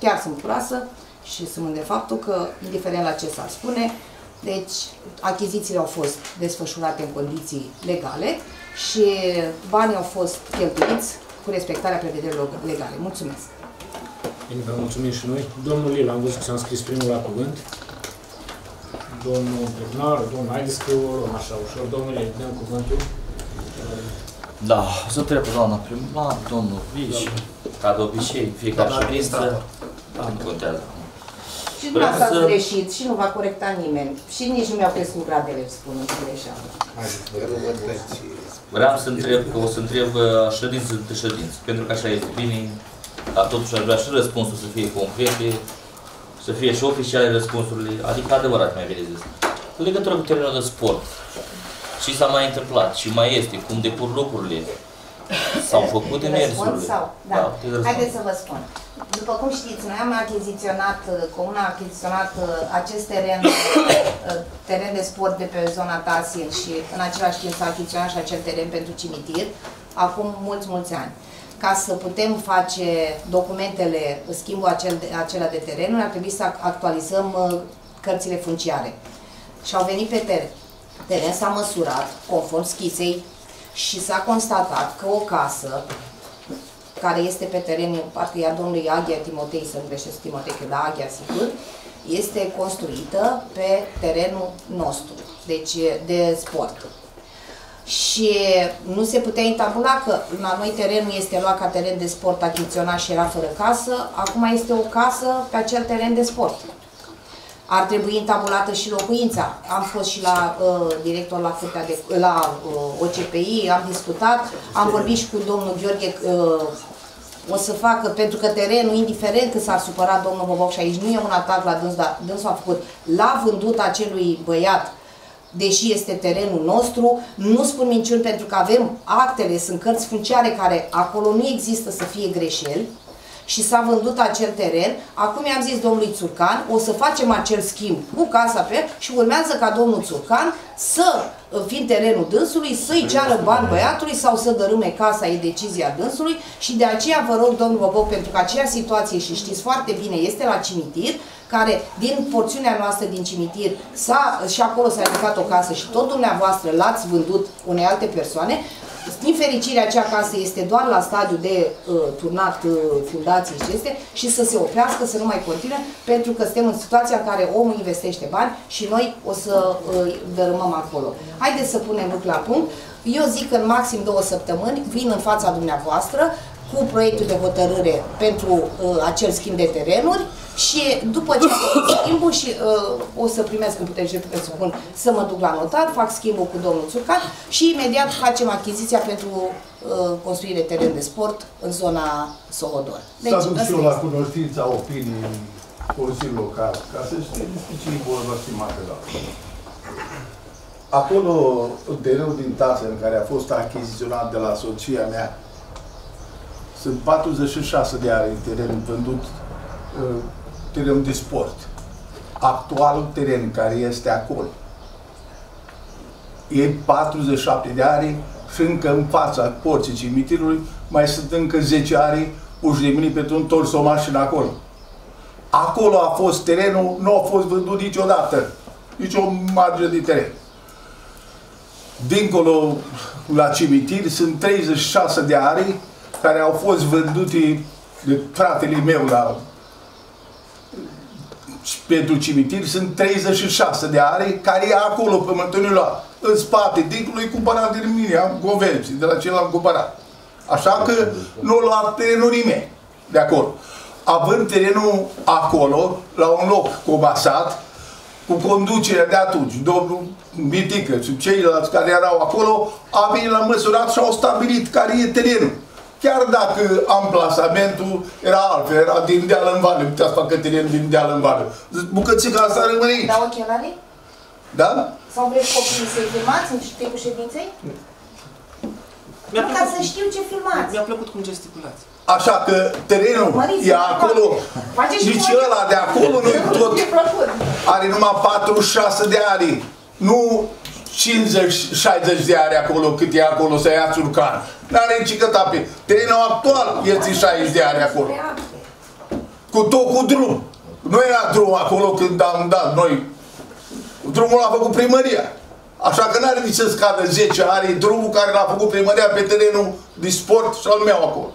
chiar sunt curioasă și sunt de faptul că, indiferent la ce s-ar spune, deci achizițiile au fost desfășurate în condiții legale și banii au fost cheltuiți cu respectarea prevederilor legale. Mulțumesc! Bine, vă mulțumim și noi. Domnul Lila, am văzut că s-a scris primul la cuvânt. Domnul Bernar, domnul, haideți că o luăm așa ușor. Domnule, îi dăm cuvântul. Da, să trebuie pe doamna primar, domnul Vici, ca de obișei, fiecare ședință, nu contează. Și nu ați să... greșit și nu va corecta nimeni. Și nici nu mi-au crescut gradele, spun greșeală. Vreau să întreb, că o să întreb ședință de ședință, pentru că așa este bine, dar totuși aș vrea și răspunsul să fie concrete, să fie și oficiale răspunsurile, adică adevărat mai bine zis. În legătură cu termenul de sport, și s-a mai întâmplat, și mai este, cum depur lucrurile, s-au făcut demersurile. Sau? Da. Da, haideți să vă spun. După cum știți, noi am achiziționat, Comuna a achiziționat acest teren, teren de sport de pe zona Tasil și în același timp s-a achiziționat și acel teren pentru cimitir, acum mulți, mulți ani. Ca să putem face documentele, schimbul acel, acela de terenuri, ar trebui să actualizăm cărțile funciare. Și au venit pe teren. Teren s-a măsurat, conform schiței, și s-a constatat că o casă care este pe terenul, parcă ea domnului Aghia Timotei, să nu greșesc Timotei, că da, Aghia sigur, este construită pe terenul nostru, deci de sport. Și nu se putea intabula că la noi terenul este luat ca teren de sport, achiziționat și era fără casă, acum este o casă pe acel teren de sport. Ar trebui intabulată și locuința. Am fost și la uh, director la, de, la uh, O C P I, am discutat, am vorbit și cu domnul Gheorghe, uh, o să facă, pentru că terenul, indiferent că s-a supărat domnul Boboc, și aici nu e un atac la dâns, dar dânsul a făcut, l-a vândut acelui băiat, deși este terenul nostru, nu spun minciuni pentru că avem actele, sunt cărți funciare care acolo nu există să fie greșeli, și s-a vândut acel teren, acum i-am zis domnului Țurcan, o să facem acel schimb cu casa pe și urmează ca domnul Țurcan să fim terenul dânsului, să-i ceară bani băiatului sau să dărâme casa, e decizia dânsului. Și de aceea vă rog, domnul Boboc, pentru că aceea situație, și știți foarte bine, este la cimitir, care din porțiunea noastră din cimitir și acolo s-a ridicat o casă și tot dumneavoastră l-ați vândut unei alte persoane. Din fericire, acea casă este doar la stadiu de uh, turnat uh, fundației și este, și să se oprească, să nu mai continue, pentru că suntem în situația în care omul investește bani și noi o să uh, dărâmăm acolo. Haideți să punem lucrul la punct. Eu zic că în maxim două săptămâni vin în fața dumneavoastră cu proiectul de hotărâre pentru uh, acel schimb de terenuri și după ce schimbul și uh, o să primesc în putere, să spun, să mă duc la notar, fac schimbul cu domnul Țurcan și imediat facem achiziția pentru uh, construire teren de sport în zona Suhodor. Deci, să aduc și eu la cunoștința opinii Consiliului Local, ca să știți despre ce e vorba, stimate doamne. Acolo, terenul din Tasă, în care a fost achiziționat de la soția mea, sunt patruzeci și șase de ani teren vândut, terenul de sport. Actualul teren care este acolo e patruzeci și șapte de ani și încă în fața porții cimitirului mai sunt încă zece ani uși de mine pentru un tors o mașină acolo. Acolo a fost terenul, nu a fost vândut niciodată, nici o margine de teren. Dincolo la cimitir sunt treizeci și șase de ani care au fost vândute de fratele meu la pentru cimitir, sunt treizeci și șase de are care e acolo pe mătănilor, în spate, dincolo e cumpărat de mine, am convenții, de la ce l-am cumpărat. Așa că nu lua terenul nimeni de acolo. Având terenul acolo, la un loc comasat, cu conducerea de atunci, domnul Mitică și ceilalți care erau acolo, a venit la măsurat și au stabilit care e terenul. Chiar dacă amplasamentul era altfel, era din deal în vale, putea să facă teren din deal în vale. Bucățica asta rămâne aici. Da, ochelare? Da? Sau vreți copiii să-i filmați în timpul ședinței? Nu, ca să știu ce filmați. Mi-a plăcut cum gesticulați. Așa că terenul e acolo, nici ăla de acolo nu-i tot. Are numai patruzeci și șase de ani, nu cincizeci șaizeci de ani acolo, cât e acolo, să ia Țurcan. N-are încicătape. Terenul actual este șaizeci de ani acolo. Cu tot cu drum. Nu era drum acolo când am dat noi. Drumul l-a făcut primăria. Așa că n-are nici să scadă zece ani drumul care l-a făcut primăria pe terenul de sport și al meu acolo.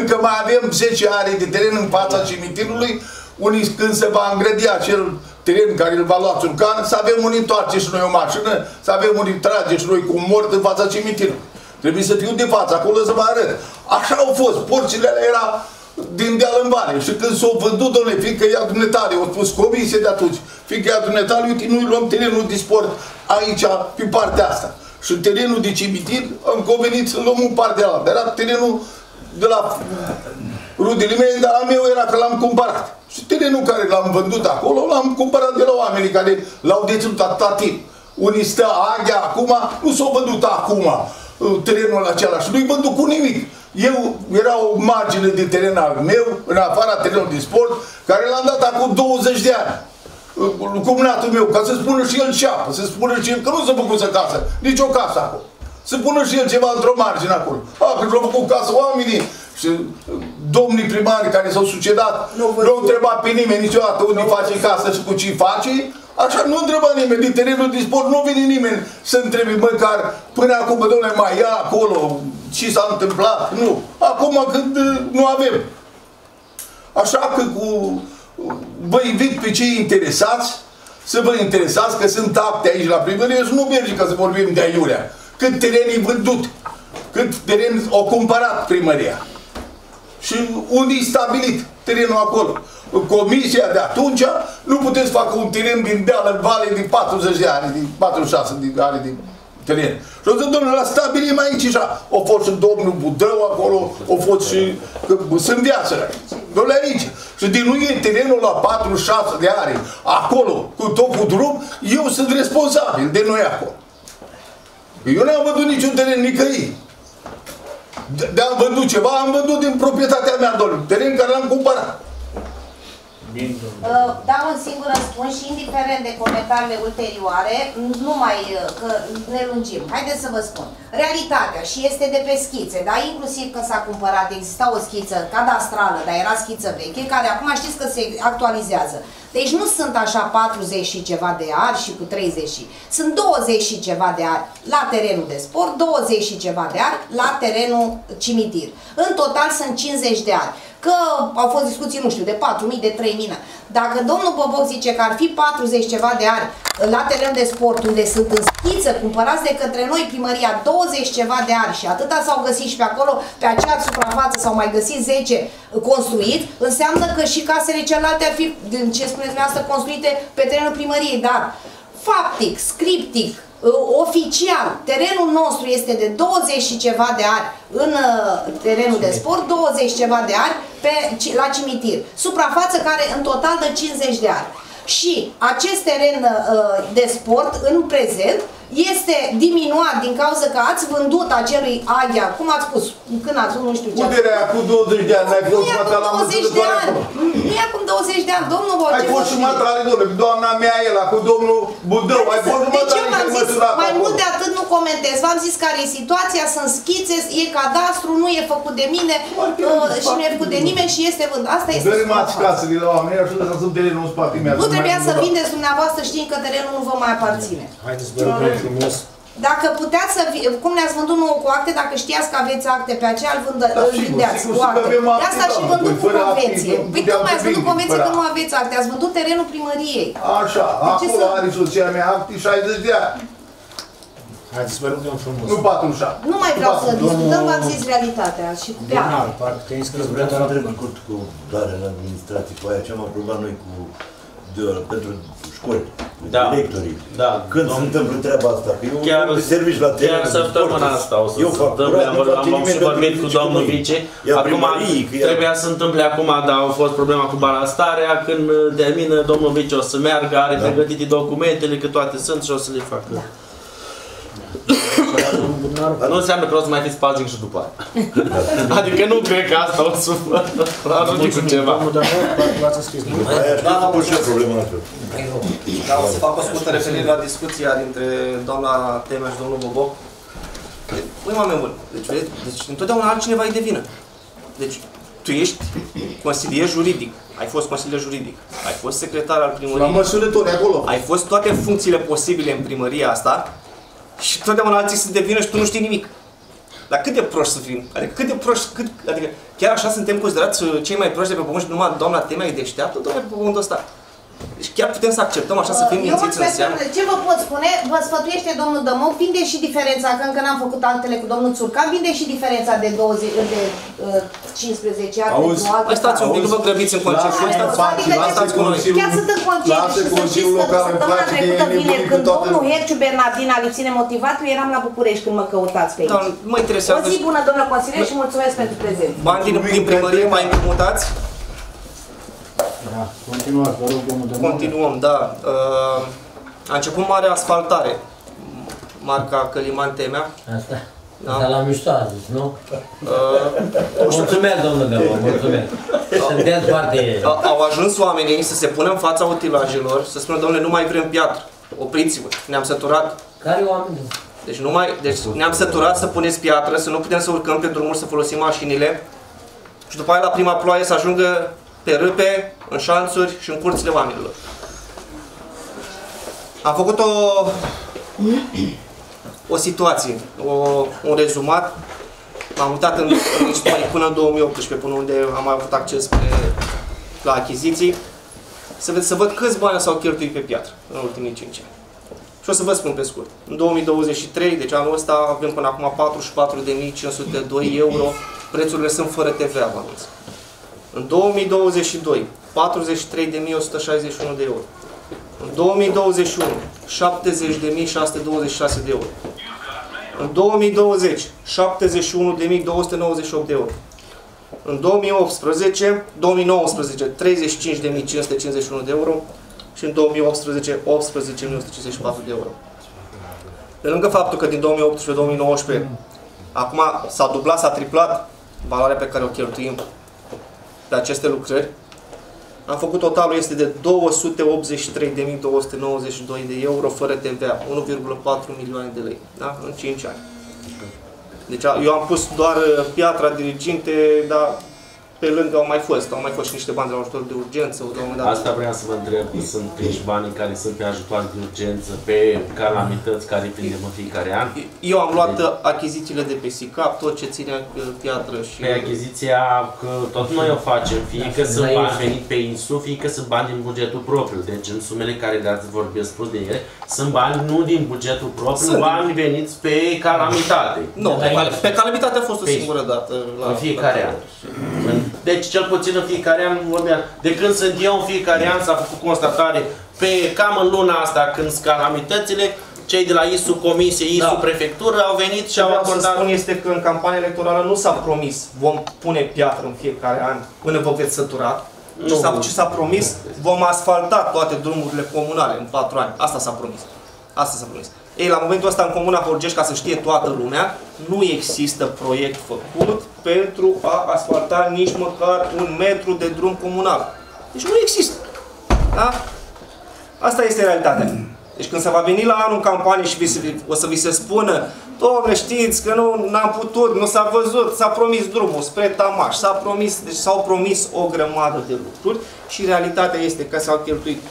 Încă mai avem zece ani de teren în fața cimitirului. Unii când se va îngrădi acel teren care îl va lua Țurcan, să avem unii întoarce și noi o mașină, să avem unii trage și noi cu un mort în fața cimitirului. Trebuie să fiu de față, acolo să vă arăt. Așa au fost, porțile alea era din deal în vale. Și când s-au vândut, domnule, fiindcă ia dumneatare, au spus comisie de atunci, fiindcă ia dumneatare, uite, noi luăm terenul de sport aici, pe partea asta. Și terenul de cimitir, am convenit să luăm un par de altă. Era terenul de la rudele mele, dar al meu era că l-am cumpărat. Și terenul care l-am vândut acolo, l-am cumpărat de la oamenii care l-au deținut atâta timp. Unii stă aghea acum, nu s-au vândut acum terenul acela și nu-i vândut cu nimic. Eu era o margine de teren al meu, în afara terenului de sport, care l-am dat acum douăzeci de ani. Cumnatul meu, ca să spună și el ceapă, să spună și el că nu s-a făcut să casă, nici o casă acolo. Să pună și el ceva într-o margine acolo. A, că și-au făcut casă oamenii și domnii primari care s-au succedat, nu-au întrebat pe nimeni niciodată unde face casă și cu ce face. Așa nu întreba nimeni, din terenul de sport nu vine nimeni să întrebe măcar până acum, domnule, mai ia acolo, ce s-a întâmplat, nu. Acum când nu avem. Așa că cu... vă invit pe cei interesați să vă interesați că sunt acte aici la primărie și nu merge ca să vorbim de aiurea. Cât teren e vândut, cât teren o cumpărat primăria și unde e stabilit terenul acolo. Comisia de atunci nu puteți facă un teren din deal în vale din patruzeci de ani, din patruzeci și șase de ani din teren. Și o zis, domnule, la stabilim aici așa. O fost și domnul Budău acolo, o fost și sunt viață. Domnule, aici. Și din unii terenul la patruzeci și șase de ani, acolo, cu tot cu drum, eu sunt responsabil de noi acolo. Eu n-am vândut niciun teren nicăieri. De-am vândut ceva, am vândut din proprietatea mea, domnule, teren care l-am cumpărat. Dau un singur răspuns și indiferent de comentariile ulterioare, nu mai că ne lungim. Haideți să vă spun. Realitatea și este de pe schițe, da? Inclusiv că s-a cumpărat, exista o schiță cadastrală, dar era schiță veche, care acum știți că se actualizează. Deci nu sunt așa patruzeci și ceva de ari și cu treizeci. Sunt douăzeci și ceva de ari la terenul de sport, douăzeci și ceva de ari la terenul cimitir. În total sunt cincizeci de ari. Că au fost discuții, nu știu, de patru mii, de trei mii. Dacă domnul Boboc zice că ar fi patruzeci ceva de ani la terenul de sport, unde sunt în schiță, cumpărați de către noi primăria douăzeci ceva de ani și atâta s-au găsit și pe acolo, pe acea suprafață s-au mai găsit zece construit, înseamnă că și casele celelalte ar fi, din ce spuneți dumneavoastră, construite pe terenul primăriei, dar faptic, scriptic, oficial, terenul nostru este de douăzeci și ceva de ani în terenul de sport, douăzeci ceva de ani pe, la cimitir. Suprafață care în total de cincizeci de ani. Și acest teren de sport în prezent este diminuat din cauza că ați vândut acelui Aghea, cum ați spus, când ați, nu știu ce. Puderea cu douăzeci de ani, n-ai fost mata la douăzeci de ani. Nu e acum douăzeci de ani, domnul Bogor. Ai fost și mata la doamna mea, el, cu domnul Budău, ai fost mata la douăzeci. Mai mult de atât nu comentez, v-am zis care e situația, sunt schițe, e cadastru, nu e făcut de mine și nu e făcut de nimeni și este vând. Asta este. Dărâmați casele la oameni, așa să sunt terenul în spate. Nu trebuia să vindeți dumneavoastră știind că terenul nu vă mai aparține. Haideți, dacă puteți să vi, cum ne-ați vândut nouă cu acte, dacă știați că aveți acte pe aceea, îl vindeați cu acte. De asta și vândut cu convenție. Păi tocmai ați vândut convenție că nu aveți acte, ați vândut terenul primăriei. Așa, acolo are soția mea acte șaizeci de ani. Hai să sperăm de un frumos. Nu patru șapte. Nu mai vreau să discutăm, v-am zis realitatea și cu pe altă. Vreau să întreb în curt cu doare la administrație, cu aia ce am aprobat noi cu pentru școli, directorii. Când se întâmplă treaba asta? Chiar săptămâna asta o să se întâmple. Am și vorbit cu domnul Vici. Trebuia să întâmple acum, dar a fost problema cu balastarea. Când de mine domnul Vici o să meargă, are pregătite documentele, că toate sunt și o să le facă. Nu înseamnă că o să mai fi spazing și după aia. Adică nu cred că asta o să ajunge cu ceva. Dar o să fac o scurtă referire la discuția dintre doamna Teme și domnul Boboc. Măi, oameni buni, deci întotdeauna altcineva e de vină. Deci tu ești consilier juridic. Ai fost consilier juridic, ai fost secretar al primăriei, ai fost toate funcțiile posibile în primăria asta. Și totdeauna alții sunt de vină și tu nu știi nimic. Dar cât de proști să fim? Adică cât de proști, cât, adică chiar așa suntem considerați cei mai proști de pe pământ și numai doamna Temea e deșteaptă, doamne, pe pământul ăsta. Deci chiar putem să acceptăm așa să fim mințiți în seamă? Ce vă pot spune? Vă sfătuiește domnul Dămoc, vinde și diferența, că încă n-am făcut altele cu domnul Țurcan, vinde și diferența de cincisprezece ani. Păi stați un pic, nu vă grăbiți în conceptul ăsta. Chiar sunt în conceptul și să știți că săptămâna trecută vine, când domnul Herciu a lipsit nemotivat, eu eram la București când mă căutați pe aici. O zi bună, domnul consilier, și mulțumesc pentru prezență. Bani din primărie mai împrumutați? Da, continuați, vă rog, domnul Dămor. Continuăm, da. A început mare asfaltare, marca Caliman Temea. Asta? Asta l-am mișto a zis, nu? Mulțumesc, domnul Dămor, mulțumesc. Sunteți foarte... Au ajuns oamenii să se pună în fața utilajelor, să spună, domnule, nu mai vrem piatră, opriți-vă, ne-am săturat. Care oameni? Deci nu mai, deci ne-am săturat să puneți piatră, să nu putem să urcăm pe drumuri, să folosim mașinile. Și după aia, la prima ploaie, să ajungă pe râpe, în șanțuri și în curțile oamenilor. Am făcut o, o situație, o, un rezumat. M-am uitat în, în istorie până în două mii optsprezece, până unde am avut acces pe, la achiziții, să, ved, să văd câți bani s-au cheltuit pe piatră în ultimii cinci ani. Și o să vă spun pe scurt. În două mii douăzeci și trei, deci anul ăsta, avem până acum patruzeci și patru de mii cinci sute doi euro. Prețurile sunt fără T V A, vă anunț. În două mii douăzeci și doi, patruzeci și trei de mii o sută șaizeci și unu de euro. În două mii douăzeci și unu, șaptezeci de mii șase sute douăzeci și șase de euro. În două mii douăzeci, șaptezeci și unu de mii două sute nouăzeci și opt de euro. În două mii optsprezece, două mii nouăsprezece, treizeci și cinci de mii cinci sute cincizeci și unu de euro. Și în două mii optsprezece, optsprezece mii o sută cincizeci și patru de euro. Pe lângă faptul că din două mii optsprezece două mii nouăsprezece, acum s-a dublat, s-a triplat valoarea pe care o cheltuim pe aceste lucrări, Am făcut totalul, este de două sute optzeci și trei de mii două sute nouăzeci și doi de euro fără T V A, unu virgulă patru milioane de lei, da? În cinci ani. Deci eu am pus doar piatra diriginte, dar pe lângă au mai fost, au mai fost și niște bani de la ajutor de urgență. La asta vreau să vă întreb, sunt prinși banii care sunt pe ajutor de urgență, pe calamități care prindem în fiecare an? Eu am luat achizițiile de pe SICAP, tot ce ține piatră și... Pe achiziția, că tot noi o facem, fie că sunt bani venit pe insu, fie că sunt bani din bugetul propriu. Deci în sumele care de-ați vorbit spus de ele, sunt bani nu din bugetul propriu, sunt bani veniți pe calamitate. Nu, pe calamitate a fost o singură dată. În fiecare an. Deci cel puțin în fiecare an, de când sunt eu în fiecare an, s-a făcut constatare pe cam în luna asta când sunt calamitățile, cei de la I S U Comisie, I S U da. Prefectură au venit și ce au acordat... Ce vreau să spun este că în campania electorală nu s-a promis vom pune piatră în fiecare an până vă veți sătura. Ce s-a promis vom asfalta toate drumurile comunale în patru ani. Asta s-a promis. Asta s-a promis. Ei, la momentul ăsta, în Comuna Horgești, ca să știe toată lumea, nu există proiect făcut pentru a asfalta nici măcar un metru de drum comunal. Deci nu există. Da? Asta este realitatea. Deci când se va veni la anul campanie și vi se, o să vi se spună dom'le, știți că nu n-am putut, nu s-a văzut, s-a promis drumul spre Tamaș, s-a promis, deci s-au promis o grămadă de lucruri și realitatea este că s-au cheltuit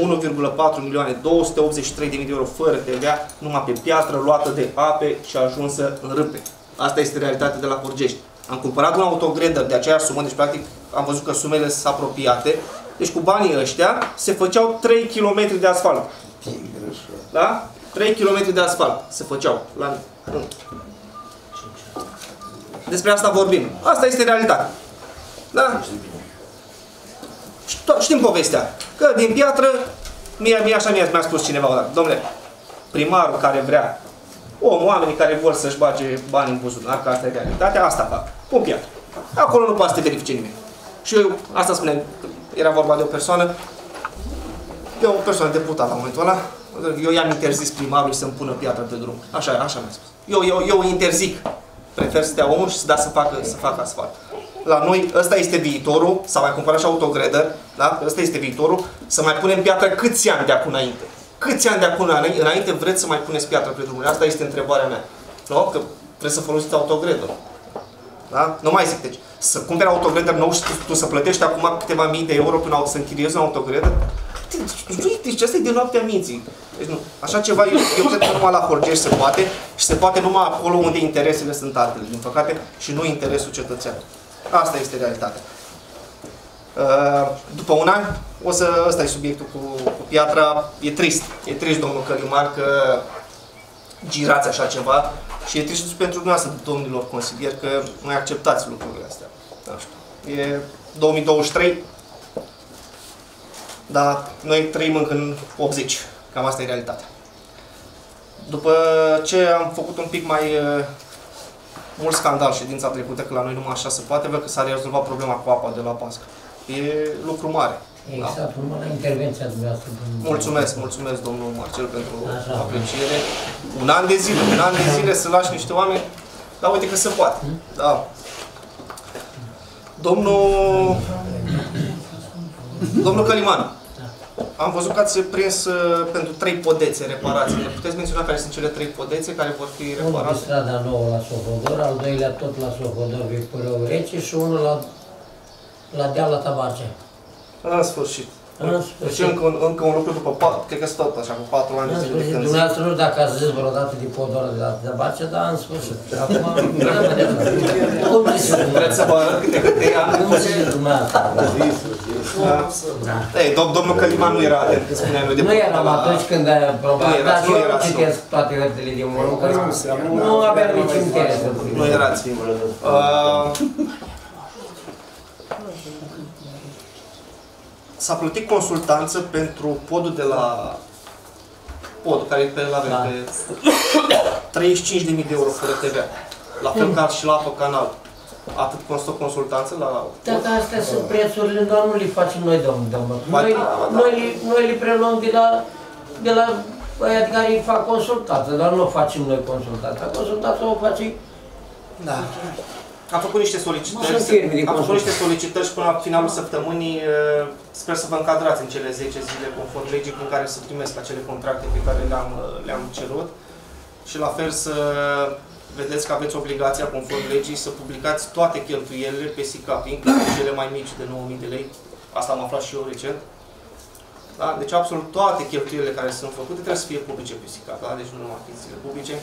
unu virgulă patru milioane două sute optzeci și trei de mii de euro fără T V A, numai pe piatră luată de ape și ajunsă în râpe. Asta este realitatea de la Horgești. Am cumpărat un autogredă de aceeași sumă, deci practic am văzut că sumele sunt apropiate. Deci cu banii ăștia se făceau trei kilometri de asfalt. Da? trei kilometri de asfalt se făceau la... Despre asta vorbim. Asta este realitatea. Da? Știm povestea. Că din piatră, mie, mie așa mi-a spus cineva odată. Dom'le, primarul care vrea, om, oamenii care vor să-și bage bani în buzunar, că asta e realitatea, asta fac. Pun piatră. Acolo nu poate să te verifice nimeni. Și eu, asta spune, era vorba de o persoană, de o persoană deputată la momentul ăla, eu i-am interzis primarului să-mi pună piatră pe drum. Așa, așa mi-a spus. Eu, eu, eu interzic. Prefer să dea omul și să da să facă, să facă asfalt. La noi, ăsta este viitorul, s-a mai cumpărat și autogredă, da? Ăsta este viitorul, să mai punem piatră câți ani de acum înainte? Câți ani de acum înainte vreți să mai puneți piatră pe drumurile? Asta este întrebarea mea. No? Că trebuie să folosiți autogredă. Da? Nu mai zic, deci, să cumperi autogredă nou și tu, tu să plătești acum câteva mii de euro până să închiriezi un autogredă? Deci asta e de noaptea minții. Deci, nu. Așa ceva, eu, eu cred că numai la Horgești se poate și se poate numai acolo unde interesele sunt altele, din păcate, și nu interesul cetățeanului. Asta este realitatea. După un an, o să, ăsta e subiectul cu, cu piatra, e trist. E trist, domnul Caliman, că girați așa ceva și e trist pentru dumneavoastră, domnilor consilieri, că mai acceptați lucrurile astea. Da, știu. E două mii douăzeci și trei, dar noi trăim încă în optzeci. Cam asta e realitatea. După ce am făcut un pic mai... mult scandal ședința trecută, că la noi numai așa se poate, văd că s-a rezolvat problema cu apa de la Pască. E lucru mare. Exact, da. Urmă la intervenția dumneavoastră. Mulțumesc, mulțumesc domnul Marcel pentru așa, apreciere. Un an de zile, un an de zile să lași niște oameni, dar uite că se poate. Da. Domnul... Domnul Caliman, am văzut că ați prins pentru trei podețe reparații. Ne puteți menționa care sunt cele trei podețe care vor fi reparate? Unul pe strada nouă la Sofodor, al doilea tot la Sofodor, Rău, Rece și unul la, la deal la Tabarcea. În sfârșit. În sfârșit. Deci încă un, încă un lucru după patru, cred că sunt tot așa, cu patru ani. În sfârșit, dumneavoastră nu dacă ați zis vreodată de podoră de la Tabarcea, dar în sfârșit. Acum, nu vreți să vă arăt câte câte ea. Nu vreți dumneavoastră. Da. Da. Ei, domnul Caliman nu era atent, când spuneam eu de... Nu eram atunci când a probat, dar eu citesc toate hărțile din unul, că nu aveam nici interes. Nu erați singură. S-a plătit consultanță pentru podul de la... podul care e pe la avem pe... treizeci și cinci de mii de euro fără T V A. La fel ca și la apă canal. Atât constă consultanță la... Dar astea sunt prețurile, dar nu le facem noi, domnul, domnul. Noi, noi, noi le preluăm de la, de la aia care îi fac consultanță, dar nu o facem noi consultanța. Consultanța o face... Da. Am făcut niște solicitări, am făcut niște solicitări și până la finalul săptămânii sper să vă încadrați în cele zece zile conform legii prin care să primesc acele contracte pe care le-am le-am cerut și la fel să vedeți că aveți obligația conform legii să publicați toate cheltuielile pe SICAP, inclusiv cele mai mici de nouă mii de lei. Asta am aflat și eu recent. Da? Deci absolut toate cheltuielile care sunt făcute trebuie să fie publice pe SICAP, da? Deci nu numai achizițiile publice.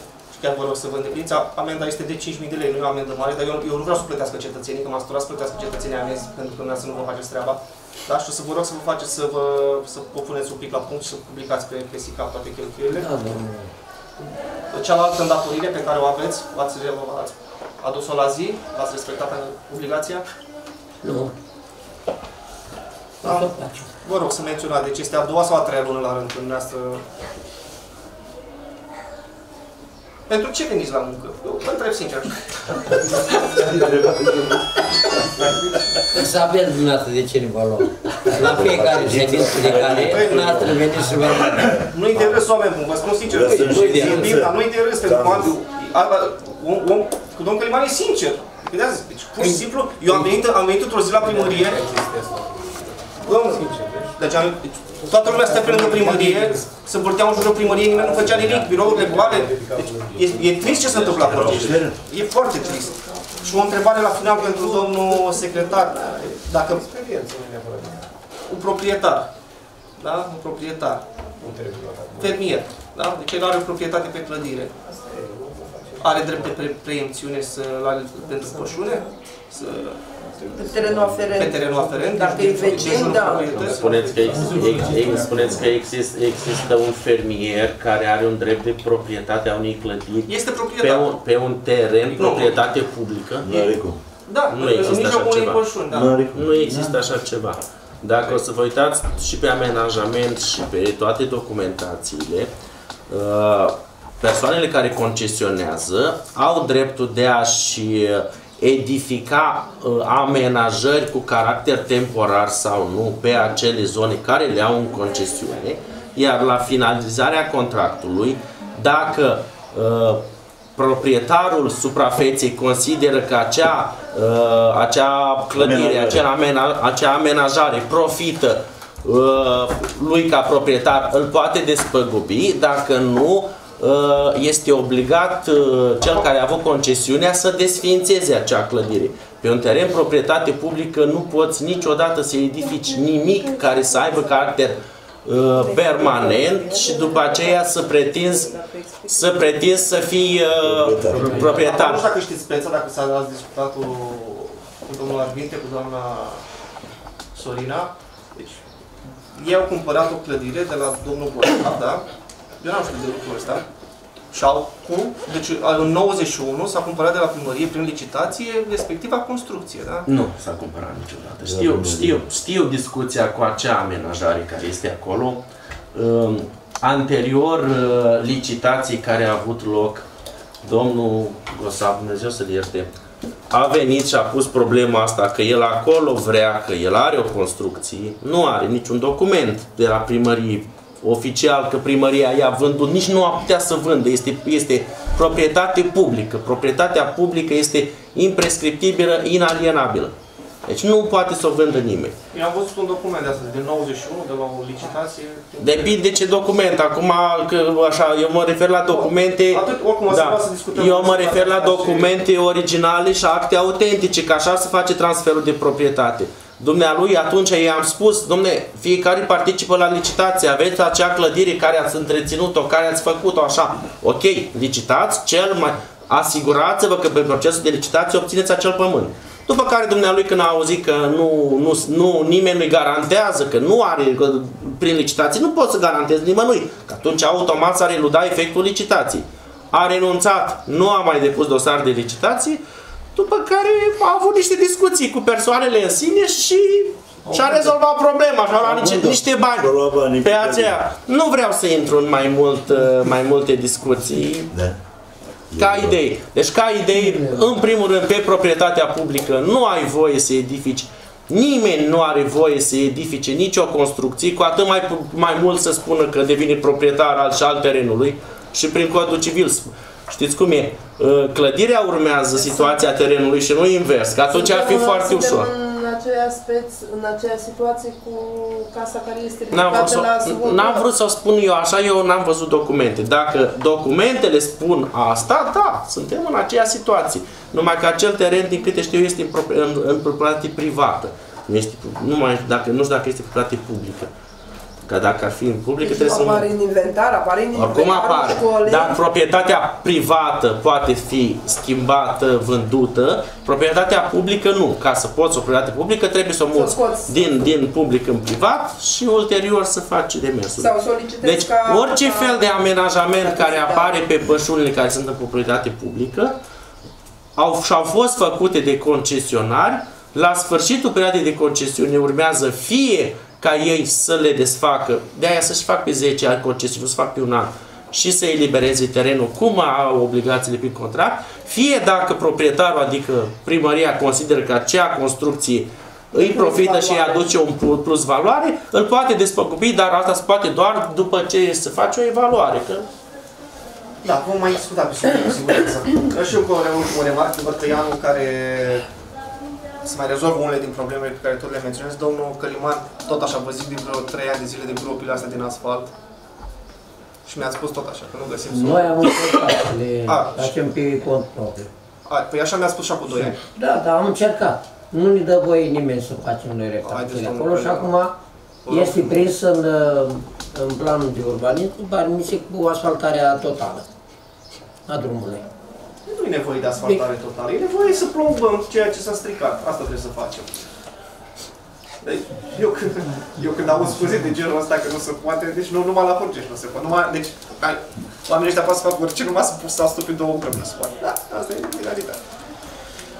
Chiar vă rog să vă îndepliniți. Amenda este de cinci mii de lei, nu e o amendă mare, dar eu, eu nu vreau să plătească cetățenii, că m-am săturat să plătească cetățenii amenzi, pentru că nu să nu vă faceți treaba. Da? Și o să vă rog să vă faceți, să vă, să vă puneți un pic la punct și să publicați pe, pe SICAP toate cheltuielile. Da, da, da. Cealaltă îndatorire pe care o aveți, v-ați adus-o la zi, v-ați respectat obligația? Nu. Da? Vă rog să menționați, deci este a doua sau a treia lună la rând când dumneavoastră. Pentru ce veniți la muncă? Eu vă întreb sincer. Să aveți dumneavoastră de ce ne vă luăm. La fiecare ședință de care e, dumneavoastră veniți și vă luăm. Nu-i de râs, oameni buni, vă spun sincer. Nu-i de râs, pentru că domnul Caliman e sincer. Vedeți, pur și simplu, eu am venit într-o zi la primărie. Deci toată lumea stă pe lângă primărie, se vârtea în jurul primăriei, nimeni nu făcea nimic, birourile goale. Deci, e, e trist ce se întâmplă acolo. E foarte trist. Și o întrebare la final pentru domnul secretar. Dacă un proprietar, da? Un proprietar, fermier, da? Deci el are o proprietate pe clădire. Are drept de pre preemțiune să, la, pentru pășune? Să, pe terenul aferent. Pe terenul aferent. Dacă e vecin, da. Spuneți că, ex, ex, spuneți că exist, există un fermier care are un drept de proprietate a unei clădiri este pe, un, pe un teren, nu. Proprietate publică? Nu are cum. Da, nu există așa ceva. Pășuni, da. Nu, nu există da. Așa ceva. Dacă okay. o să vă uitați și pe amenajament și pe toate documentațiile, uh, persoanele care concesionează au dreptul de a-și edifica amenajări cu caracter temporar sau nu pe acele zone care le au în concesiune, iar la finalizarea contractului, dacă uh, proprietarul suprafeței consideră că acea, uh, acea clădire, acea, amena, acea amenajare profită uh, lui ca proprietar, îl poate despăgubi, dacă nu, este obligat cel care a avut concesiunea să desființeze acea clădire. Pe un teren proprietate publică nu poți niciodată să edifici nimic care să aibă caracter uh, permanent și după aceea să pretinzi să, pretinzi să fii uh, proprietar. Nu știu dacă știți speța, dacă s-a discutat cu, cu domnul Arvinte, cu doamna Sorina. Deci, ei au cumpărat o clădire de la domnul Boboc, da? Eu n-am știut de lucrul ăsta. Și acum, deci în nouăzeci și unu s-a cumpărat de la primărie prin licitație respectiva construcție, da? Nu s-a cumpărat niciodată. Știu, știu, știu discuția cu acea amenajare care este acolo. Uh, anterior uh, licitației care a avut loc, domnul Gosav, Dumnezeu să-l ierte, a venit și a pus problema asta că el acolo vrea, că el are o construcție, nu are niciun document de la primărie oficial că primăria i-a vândut, nici nu a putea să vândă, este, este proprietate publică. Proprietatea publică este imprescriptibilă, inalienabilă. Deci nu poate să o vândă nimeni. Eu am văzut un document de asta, de nouăzeci și unu, de la o licitație. Depinde ce document. Acum, că, așa, eu mă refer la documente... Atât, oricum, da. să eu mă refer la documente și... originale și acte autentice, că așa se face transferul de proprietate. Dumnealui, atunci i-am spus, domne, fiecare participă la licitație, aveți acea clădire care ați întreținut-o, care ați făcut-o, așa. Ok, licitați, cel mai... asigurați-vă că pe procesul de licitație obțineți acel pământ. După care dumnealui, când a auzit că nu, nu, nu, nimeni nu-i garantează, că nu are, că prin licitație nu poți să garantezi nimănui, că atunci automat s-ar eluda efectul licitației. A renunțat, nu a mai depus dosar de licitație, după care a avut niște discuții cu persoanele în sine și și-a rezolvat problema, și-a luat niște, niște bani pe aceea. Nu vreau să intru în mai, mult, mai multe discuții ca idei. Deci ca idei, în primul rând, pe proprietatea publică nu ai voie să edifici, nimeni nu are voie să edifice nicio construcție, cu atât mai, mai mult să spună că devine proprietar al și al terenului și prin codul civil. Știți cum e? Clădirea urmează situația terenului și nu invers, că atunci ar fi foarte ușor. În acea aspect, în acea situație cu casa care este ridicată la Suhodor. N-am vrut să o spun eu așa, eu n-am văzut documente. Dacă documentele spun asta, da, suntem în aceea situație. Numai că acel teren, din câte știu, este în proprietate privată. Nu știu dacă este proprietate publică. Că dacă ar fi în public, deci trebuie să... Apare în inventar, apare în inventar. Acum apare. Dar proprietatea privată poate fi schimbată, vândute, proprietatea publică nu. Ca să poți o proprietate publică, trebuie să o muți din, din public în privat și ulterior să faci demersul. Deci ca, orice ca, fel de amenajament care apare pe pășunile care sunt în proprietate publică au, și-au fost făcute de concesionari. La sfârșitul perioadei de concesiune urmează fie ca ei să le desfacă, de-aia să-și fac pe zece ani concesiuni, nu să fac pe un an, și să elibereze terenul, cum au obligațiile prin contract, fie dacă proprietarul, adică primăria, consideră că acea construcție îi profită și îi aduce un plus valoare, îl poate despăgubi, dar asta se poate doar după ce se face o evaluare. Că... Da, vom mai discuta cu siguranță. Și eu o remarcă, văd că e anul care... să mai rezolvă unele din problemele pe care tot le menționez. Domnul Caliman, tot așa, vă zic, din vreo trei ani de zile de grupile astea din asfalt și mi-a spus tot așa, că nu găsim soluții. Noi am încercat, le a, facem și... pe cont propriu. A, păi așa mi-a spus și acum doi ani. Da, da, am încercat. Nu ne dă voie nimeni să facem noi recapitele acolo și acum este prins în, în planul de urbanism, permise cu asfaltarea totală a drumului. Nu e nevoie de asfaltare totală, e nevoie să plombăm ceea ce s-a stricat. Asta trebuie să facem. Deci, eu, când, eu când aud scuze de genul ăsta că nu se poate, deci nu, numai la Horgești nu se poate. Numai, deci, hai, oamenii ăștia pot să fac orice, numai să pus asta pe două împreună se poate. Da, asta e realitatea.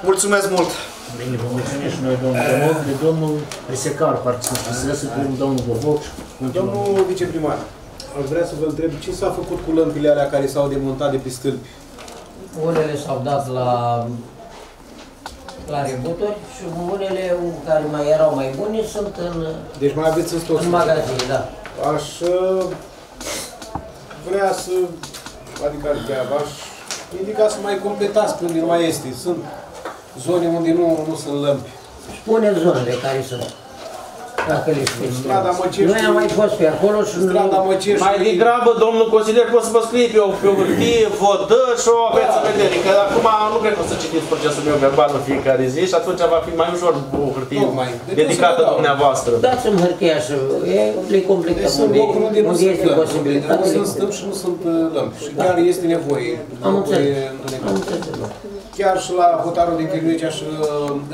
Mulțumesc mult! Bine, vă mulțumim și noi, domnul Dămoc, de domnul Resecar, parcă să găsesc cu domnul Boboc. Domnul viceprimar, aș vrea să vă întreb ce s-a făcut cu lămpile alea care s-au demontat de pe stâlpi? Unele s-au dat la, la rebuturi și unele care mai erau mai bune sunt în, deci mai aveți în, stoc, în magazin, da. Aș vrea să, adică aș indica să mai completați când nu mai este. Sunt zone unde nu, nu sunt lămpi. Spune zonele care sunt. Dacă le știți. Noi am mai fost pe acolo și mai degrabă, domnul consilier, pot să vă scrie pe o hârtie, vă dă și o aveți în vedere. Că acum nu cred că o să citiți procesul meu verbal în fiecare zi și atunci va fi mai ușor o hârtie dedicată dumneavoastră. Dați-mi hârtia și le completăm unde este posibilitatea. Nu sunt stâmpi și nu sunt lămpi. Și chiar este nevoie. Am înțeles. Chiar și la hotarul din Crivecea și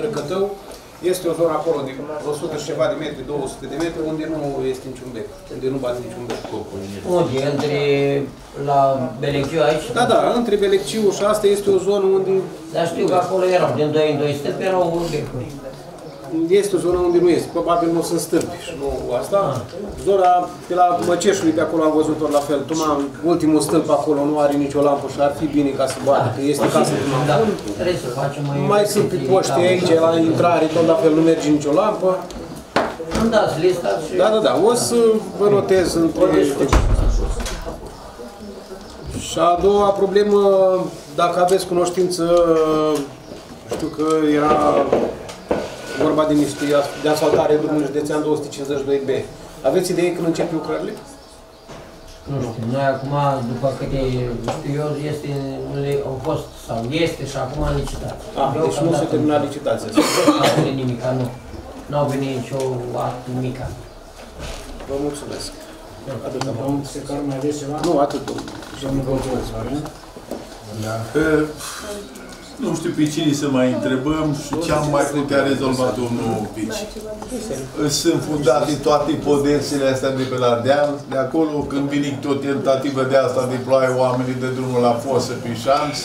Recătău, este o zonă acolo de o sută și ceva de metri, două sute de metri, unde nu este niciun bec, unde nu bate niciun bec. Unde? Între la Beleciu aici? Da, da, între Beleciu și asta este o zonă unde... Dar știu că acolo erau, din doi în doi stâlpi erau becuri. Este o zonă unde nu este, probabil nu sunt stâlpi și nu asta. Zona de la Măceșului, pe acolo am văzut-o la fel. Toma, ultimul stâlp acolo nu are nicio lampă și ar fi bine ca să bată, că este casă de lampă. Mai sunt pe poște aici, la intrare, tot la fel, nu merge nicio lampă. Îmi dați lista și... Da, da, da, o să vă notez într-o liste. Și a doua problemă, dacă aveți cunoștință, știu că era... vorba de niște de asfaltare drumul județean două sute cincizeci și doi B. Aveți idee când începe lucrările? Nu știu, noi acum, după câte știu eu, este, au fost sau este și acum licitație. Ah, deci nu s-a terminat licitația. Nu a venit nimic, nu. Nu au venit nicio altă nimica. Vă mulțumesc. Atât, domnul Sehar, mai aveți ceva? Nu, atât, domnul. Domnul Boboc. Da. Nu știu pe cine să mai întrebăm și ce am mai putea rezolva, domnul Vici. Sunt fundate toate podețele astea de pe la deal, de acolo, când vine o tentativă de asta de ploaie, oamenii de drumul la fosă pe șanț,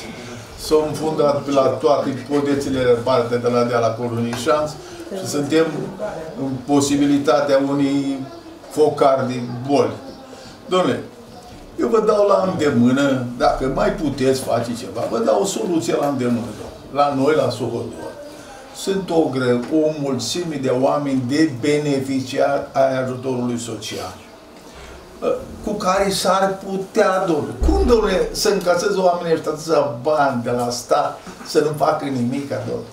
s-au înfundat pe la toate podețele de parte de la deal, acolo în șanț, și suntem în posibilitatea unei focari de boli. Dom'le, eu vă dau la îndemână, dacă mai puteți face ceva, vă dau o soluție la îndemână. La noi, la Suhodor, sunt o, greu, o mulțime de oameni de beneficiari ai ajutorului social. cu care s-ar putea, domnule. Cum, domnule, să încaseze oamenii ăștia atâția bani de la stat, să nu facă nimic, domnule?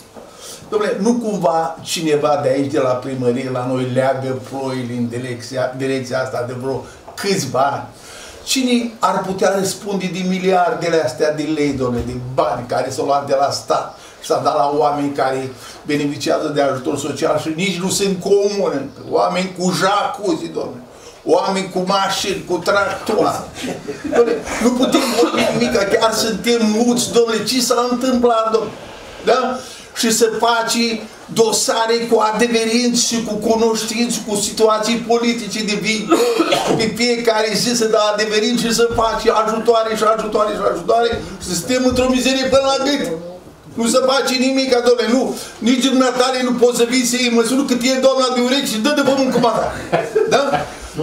Domnule, nu cumva cineva de aici, de la primărie, la noi leagă ploile în direcția, direcția asta de vreo câțiva ani? Cine ar putea răspunde din miliardele astea de lei, domnule, din bani care s-au luat de la stat, s-a dat la oameni care beneficiază de ajutor social și nici nu sunt comune, oameni cu jacuzi, domnule, oameni cu mașini, cu tractoare. Nu putem vorbi nimic, chiar suntem muți, domnule, ce s-a întâmplat, domnule? Da? Și să faci dosare cu adeverinți și cu cunoștinți, cu situații politice de viitor, pe fiecare zi să dai adeverinți și să faci ajutoare și ajutoare și ajutoare, să suntem într-o mizerie până la gât. Nu se face nimic, domnule, nu. Nici dumneavoastră nu poți să vii să iei măsuri cât e doamna de urechi și dă de pământ cu mata. Da?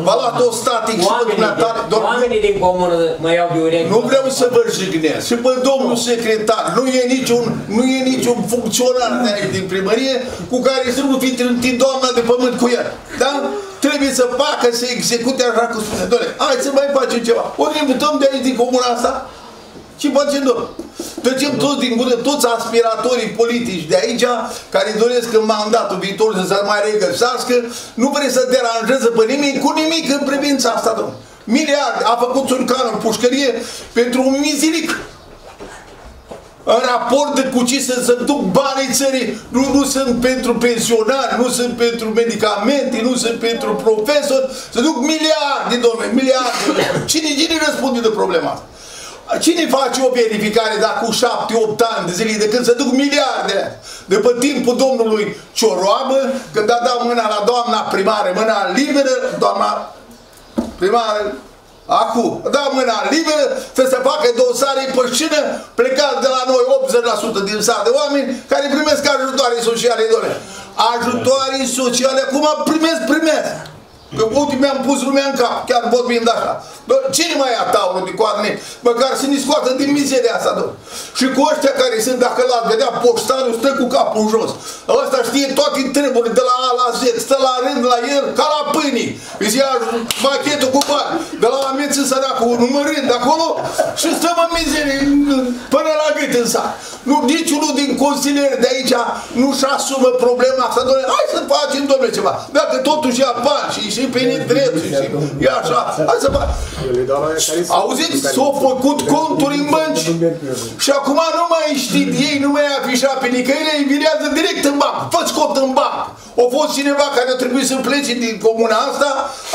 V-a luat o static și pe dumneavoastră. Oamenii din comună mă iau de urechi. Nu vreau să vă jignesc. Și pe domnul secretar, nu e niciun, nu e niciun funcționar de aici din primărie cu care să nu fi trântit doamna de pământ cu el. Da? Trebuie să facă, să execute așa cum spune. Domnule, hai să mai facem ceva. Ori ne mutăm de aici din comuna asta. Ce facem, domnule? Trecem toți din gură, toți aspiratorii politici de aici, care doresc în mandatul viitor să se mai regăsească, nu vrei să deranjeze pe nimeni cu nimic în privința asta, domnule. Miliard a făcut Țurcan în pușcărie pentru un mizilic. În raport cu ce să se duc banii țării, nu, nu sunt pentru pensionari, nu sunt pentru medicamente, nu sunt pentru profesori, se duc miliarde, domnule, miliarde. Cine, cine răspunde de problema asta? Cine face o verificare dacă cu șapte opt ani de zile de când se duc miliarde? De pe timpul domnului Cioroabă, când a dat mâna la doamna primară, mâna liberă, doamna primară, acum, a dat mâna liberă, să se facă dosare pe scenă, plecați de la noi optzeci la sută din sat de oameni care primesc ajutoare sociale, doamne. Ajutoare sociale, acum primesc, primesc. Că ultimii am pus lumea în cap, chiar vorbind așa. Cine mai ia taurul de coadne? Măcar să ne scoată din mizeria asta, domnule. Și cu ăștia care sunt, dacă l-ați vedea, poștarul stă cu capul în jos. Ăsta știe toate treburile de la A la Z, stă la rând la el, ca la pâinii. Îți ia pachetul cu bani, de la amețin săracul, numărând acolo, și stăm în mizerie până la gât în sat. Nu, niciunul din consilieri de aici nu-și asumă problema asta, domnule. Hai să facem, domnule, ceva. Dacă totuși ia bani și și pe nedrept, și așa, hai să fac. Auziți, s-au făcut conturi în bănci și acum nu mai știi, ei nu mai afișa pe nicăieri, ei virează direct în banc, fă-ți cont în banc. A fost cineva care a trebuit să plece din comuna asta,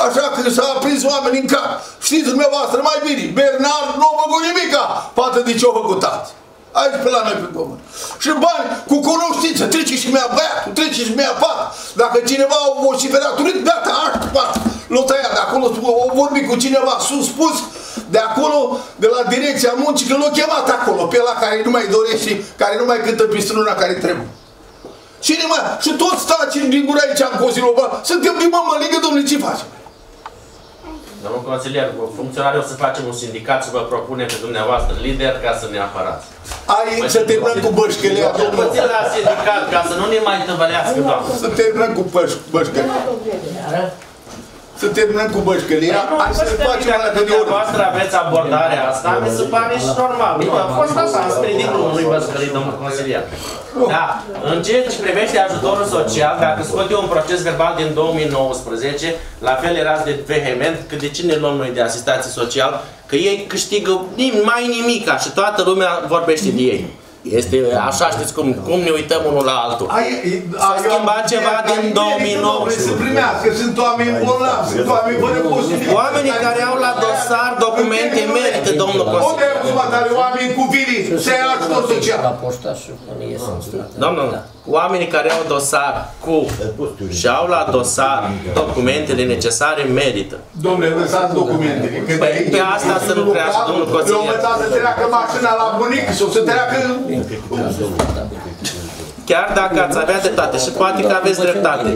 așa că s-a aprins oameni în cap. Știți dumneavoastră mai bine, Bernard nu a făcut nimica față de ce a făcut azi. Aici pe la noi pe comun. Și bani cu cunoștință, trece și mi-a băiatul, trece și mi-a pat. Dacă cineva o vociferat urât, gata, art, pat, l-o tăiat de acolo, o vorbi cu cineva sus spus, de acolo, de la direcția muncii, că l-o chemat acolo, pe ăla care nu mai dorește, care nu mai cântă pistruna care trebuie. Cine mai? Și toți stați din gura aici în Coziloba, suntem din mamă ligă, domnule, ce facem? Domnul consilier, funcționare, o să facem un sindicat și vă propune pe dumneavoastră lider ca să ne apărați. Ai să terminăm cu bășcălia, domnule. Puțin la sindicat, ca să nu ne mai întâlnească, doamnă. Să terminăm cu bășcălia. Să terminăm cu bășcălia. Hai să facem la câte ori. Dumneavoastră aveți abordarea asta, mi se pare și normal. A fost asta, am spredit unui bășcălit, domnul consilier. Da, în ceea ce privește ajutorul social, dacă scot eu un proces verbal din două mii nouăsprezece, la fel erați de vehement că de ce ne luăm noi de asistație socială, că ei câștigă mai nimica și toată lumea vorbește de ei. Este așa, știți cum, cum ne uităm unul la altul. S-a schimbat ceva din două mii nouăsprezece. Să primească, sunt oameni bolnavi, sunt oameni fără posibilitate. Oamenii care au la dosar documente merită, domnul consilier. Unde acum, dar oameni cu virii, se ajută social. Domnul, oamenii care au dosar cu și au la dosar documentele necesare merită. Domnule, lăsați documentele. Păi pe asta să lucrează, domnul consilier. Eu mă să treacă mașina la bunic, să treacă... Chiar dacă ați avea dreptate și poate că aveți dreptate,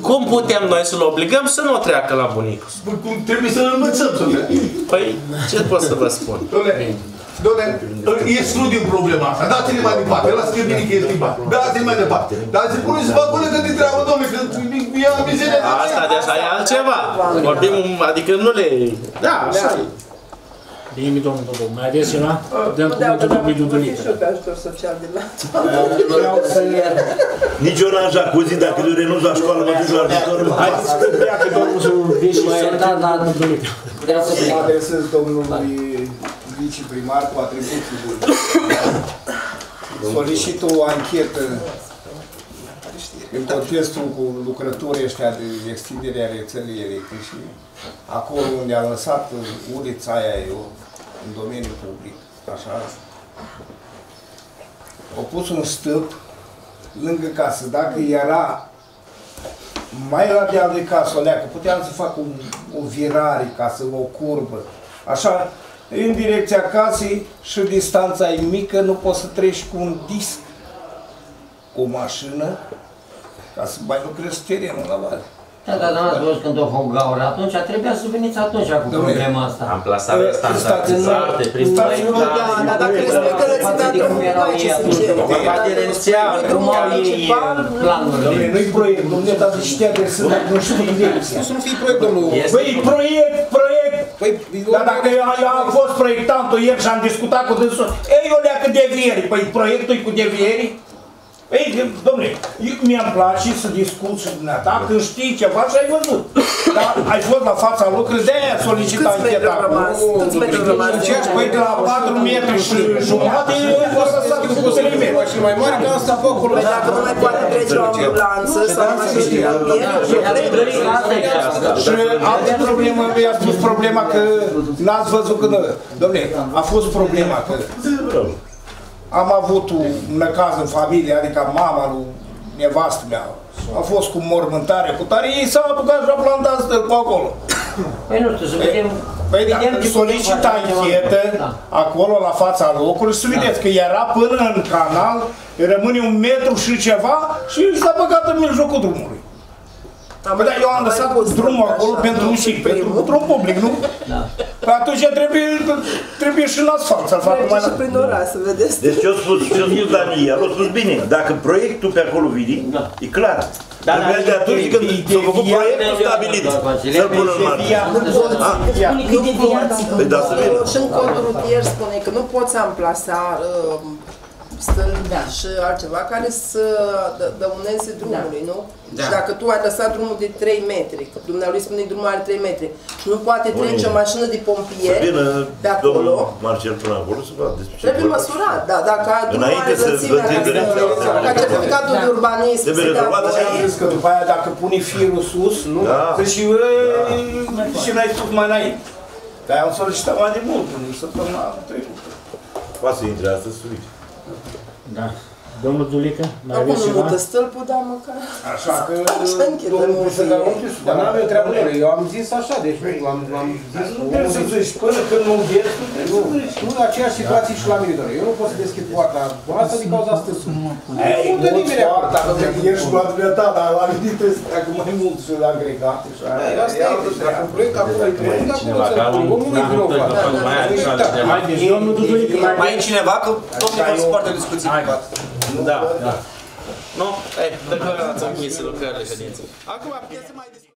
cum putem noi să-l obligăm să nu o treacă la bunicul? Trebuie să-l învățăm. Păi, ce pot să vă spun? Dom'le, excludem problema asta. Dați-ne mai departe. El a scris bine că e schimbat. Dați-ne mai departe. Dar zic, puneți-vă acolo că te treabă, dom'le, că e o mizerie. Asta de așa e altceva. Vorbim, adică nu le... Da, așa e. Bine, domnul Boboc, mai aveți ceva? Dăm cuvântul domnului Dudunică. Și eu pe ajutor social de la... Nici eu n-am jacuzzi, dacă eu renunț la școală, mă duc la ajutor. Haideți să pleacă domnul Vici mai iertă, dar nu Dudunică. Mă adresez domnului viceprimarul cu atribuții bune. Solicit o anchetă în contextul cu lucrătorii ăștia de extinderea rețelei electrice, acolo unde a lăsat ulița aia eu, în domeniul public, așa, au pus un stâlp lângă casă. Dacă era mai la deal de casă o leacă, puteam să fac un, o virare casă, o curbă, așa, în direcția casei și distanța e mică, nu poți să treci cu un disc, cu o mașină, ca să mai lucrezi terenul la vale. Da, dar n-am văzut când o făgaură atunci, trebuia să veniți atunci cu problema asta. Am plasat standardizate, prin proiectare. Da, dacă respectăți dată cum erau ei atunci, ca direcția, cum au ei planurile. Dom'le, nu-i proiect, dom'le, dar se știa de sână, nu știu direcția. Nu sunt fi proiect, domnul. Băi, proiect, proiect! Dar dacă eu am fost proiectantul ieri și am discutat cu dânsul, ei o leacă devierii, păi proiectul-i cu devierii? Ei, dom'le, mi-am place să discut și dumneata, când știi ceva și ai văzut. Dar ai fost la fața lucrurilor, de-aia solicita încheta. Câți metri rămas? Păi de la patru metri și jumătate, eu am fost lăsat cu trei metri. Și mai mare, că asta fac acolo. Păi dacă nu mai poate trece o ambulanță, sau nu mai știu eu. Și altă problemă, i-a spus problema că n-ați văzut când... Dom'le, a fost problema că... Am avut un caz în familie, adică mama lui nevastă mea a fost cu mormântare, cu tare, ei s-au apucat și a plantat stâlpul acolo. Păi nu știu, să vedem... Păi dacă solicita anchetă acolo, la fața locului, să vedeți că era până în canal, rămâne un metru și ceva și s-a băgat în mijlocul drumului. Păi da, eu am lăsat drumul acolo pentru un șic, pentru un drum public, nu? Da. Atunci trebuie și în asfalt să-l facă mai la... prin oraș, să vedeți. Deci ce-a spus Daniel, a spus bine, dacă proiectul pe acolo vine, e clar. Dar de atunci când s-a făcut proiectul stabilit, să-l pun în marge. Nu poți. Păi da, să vedem. Și în codul rutier spune că nu poți amplasa stâlpi și altceva care să dăuneze drumului, nu? Și dacă tu ai lăsat drumul de trei metri, că dumnealui spune drumul are trei metri, și nu poate trece o mașină de pompieri de acolo... Să vină domnul Marcel până acolo să vadă despre ce... Trebuie măsurat, da, dacă drumul are lățimea, ca certificatul de urbanism... Trebuie rezolvată și am zis că după aia dacă pune firul sus, nu? Că și n-ai spus mai înainte. Dar am solicitat mai de mult, nu să până la trecută. Poate să intre astăzi, să uite. Da. Domnul Dulică, mai aveți ceva? Acum nu mută stâlpul, dar măcar... Așa că... Domnul Sehar nu știu, dar n-avea treabă. Eu am zis așa, deci l-am zis... Nu trebuie să zici, până când nu vieți, nu trebuie să zici. Nu, în aceeași situație și la mine, doamne. Eu nu pot să deschid poarta. Asta din cauza stâlpului. Nu dă nimeni acolo. Dacă ești cu adreta, dar la mine trebuie să treacă mai mult și la agregate și aia. Asta e, dacă un proiect acolo, e proiect acolo, să nu e greu. Deci, domnul Dulică, mai e cineva? Că domnul vă suportă discuții privat. Da, da. Nu? Ei, de care ați închis lucrările ședinței. Acum, piese mai discută.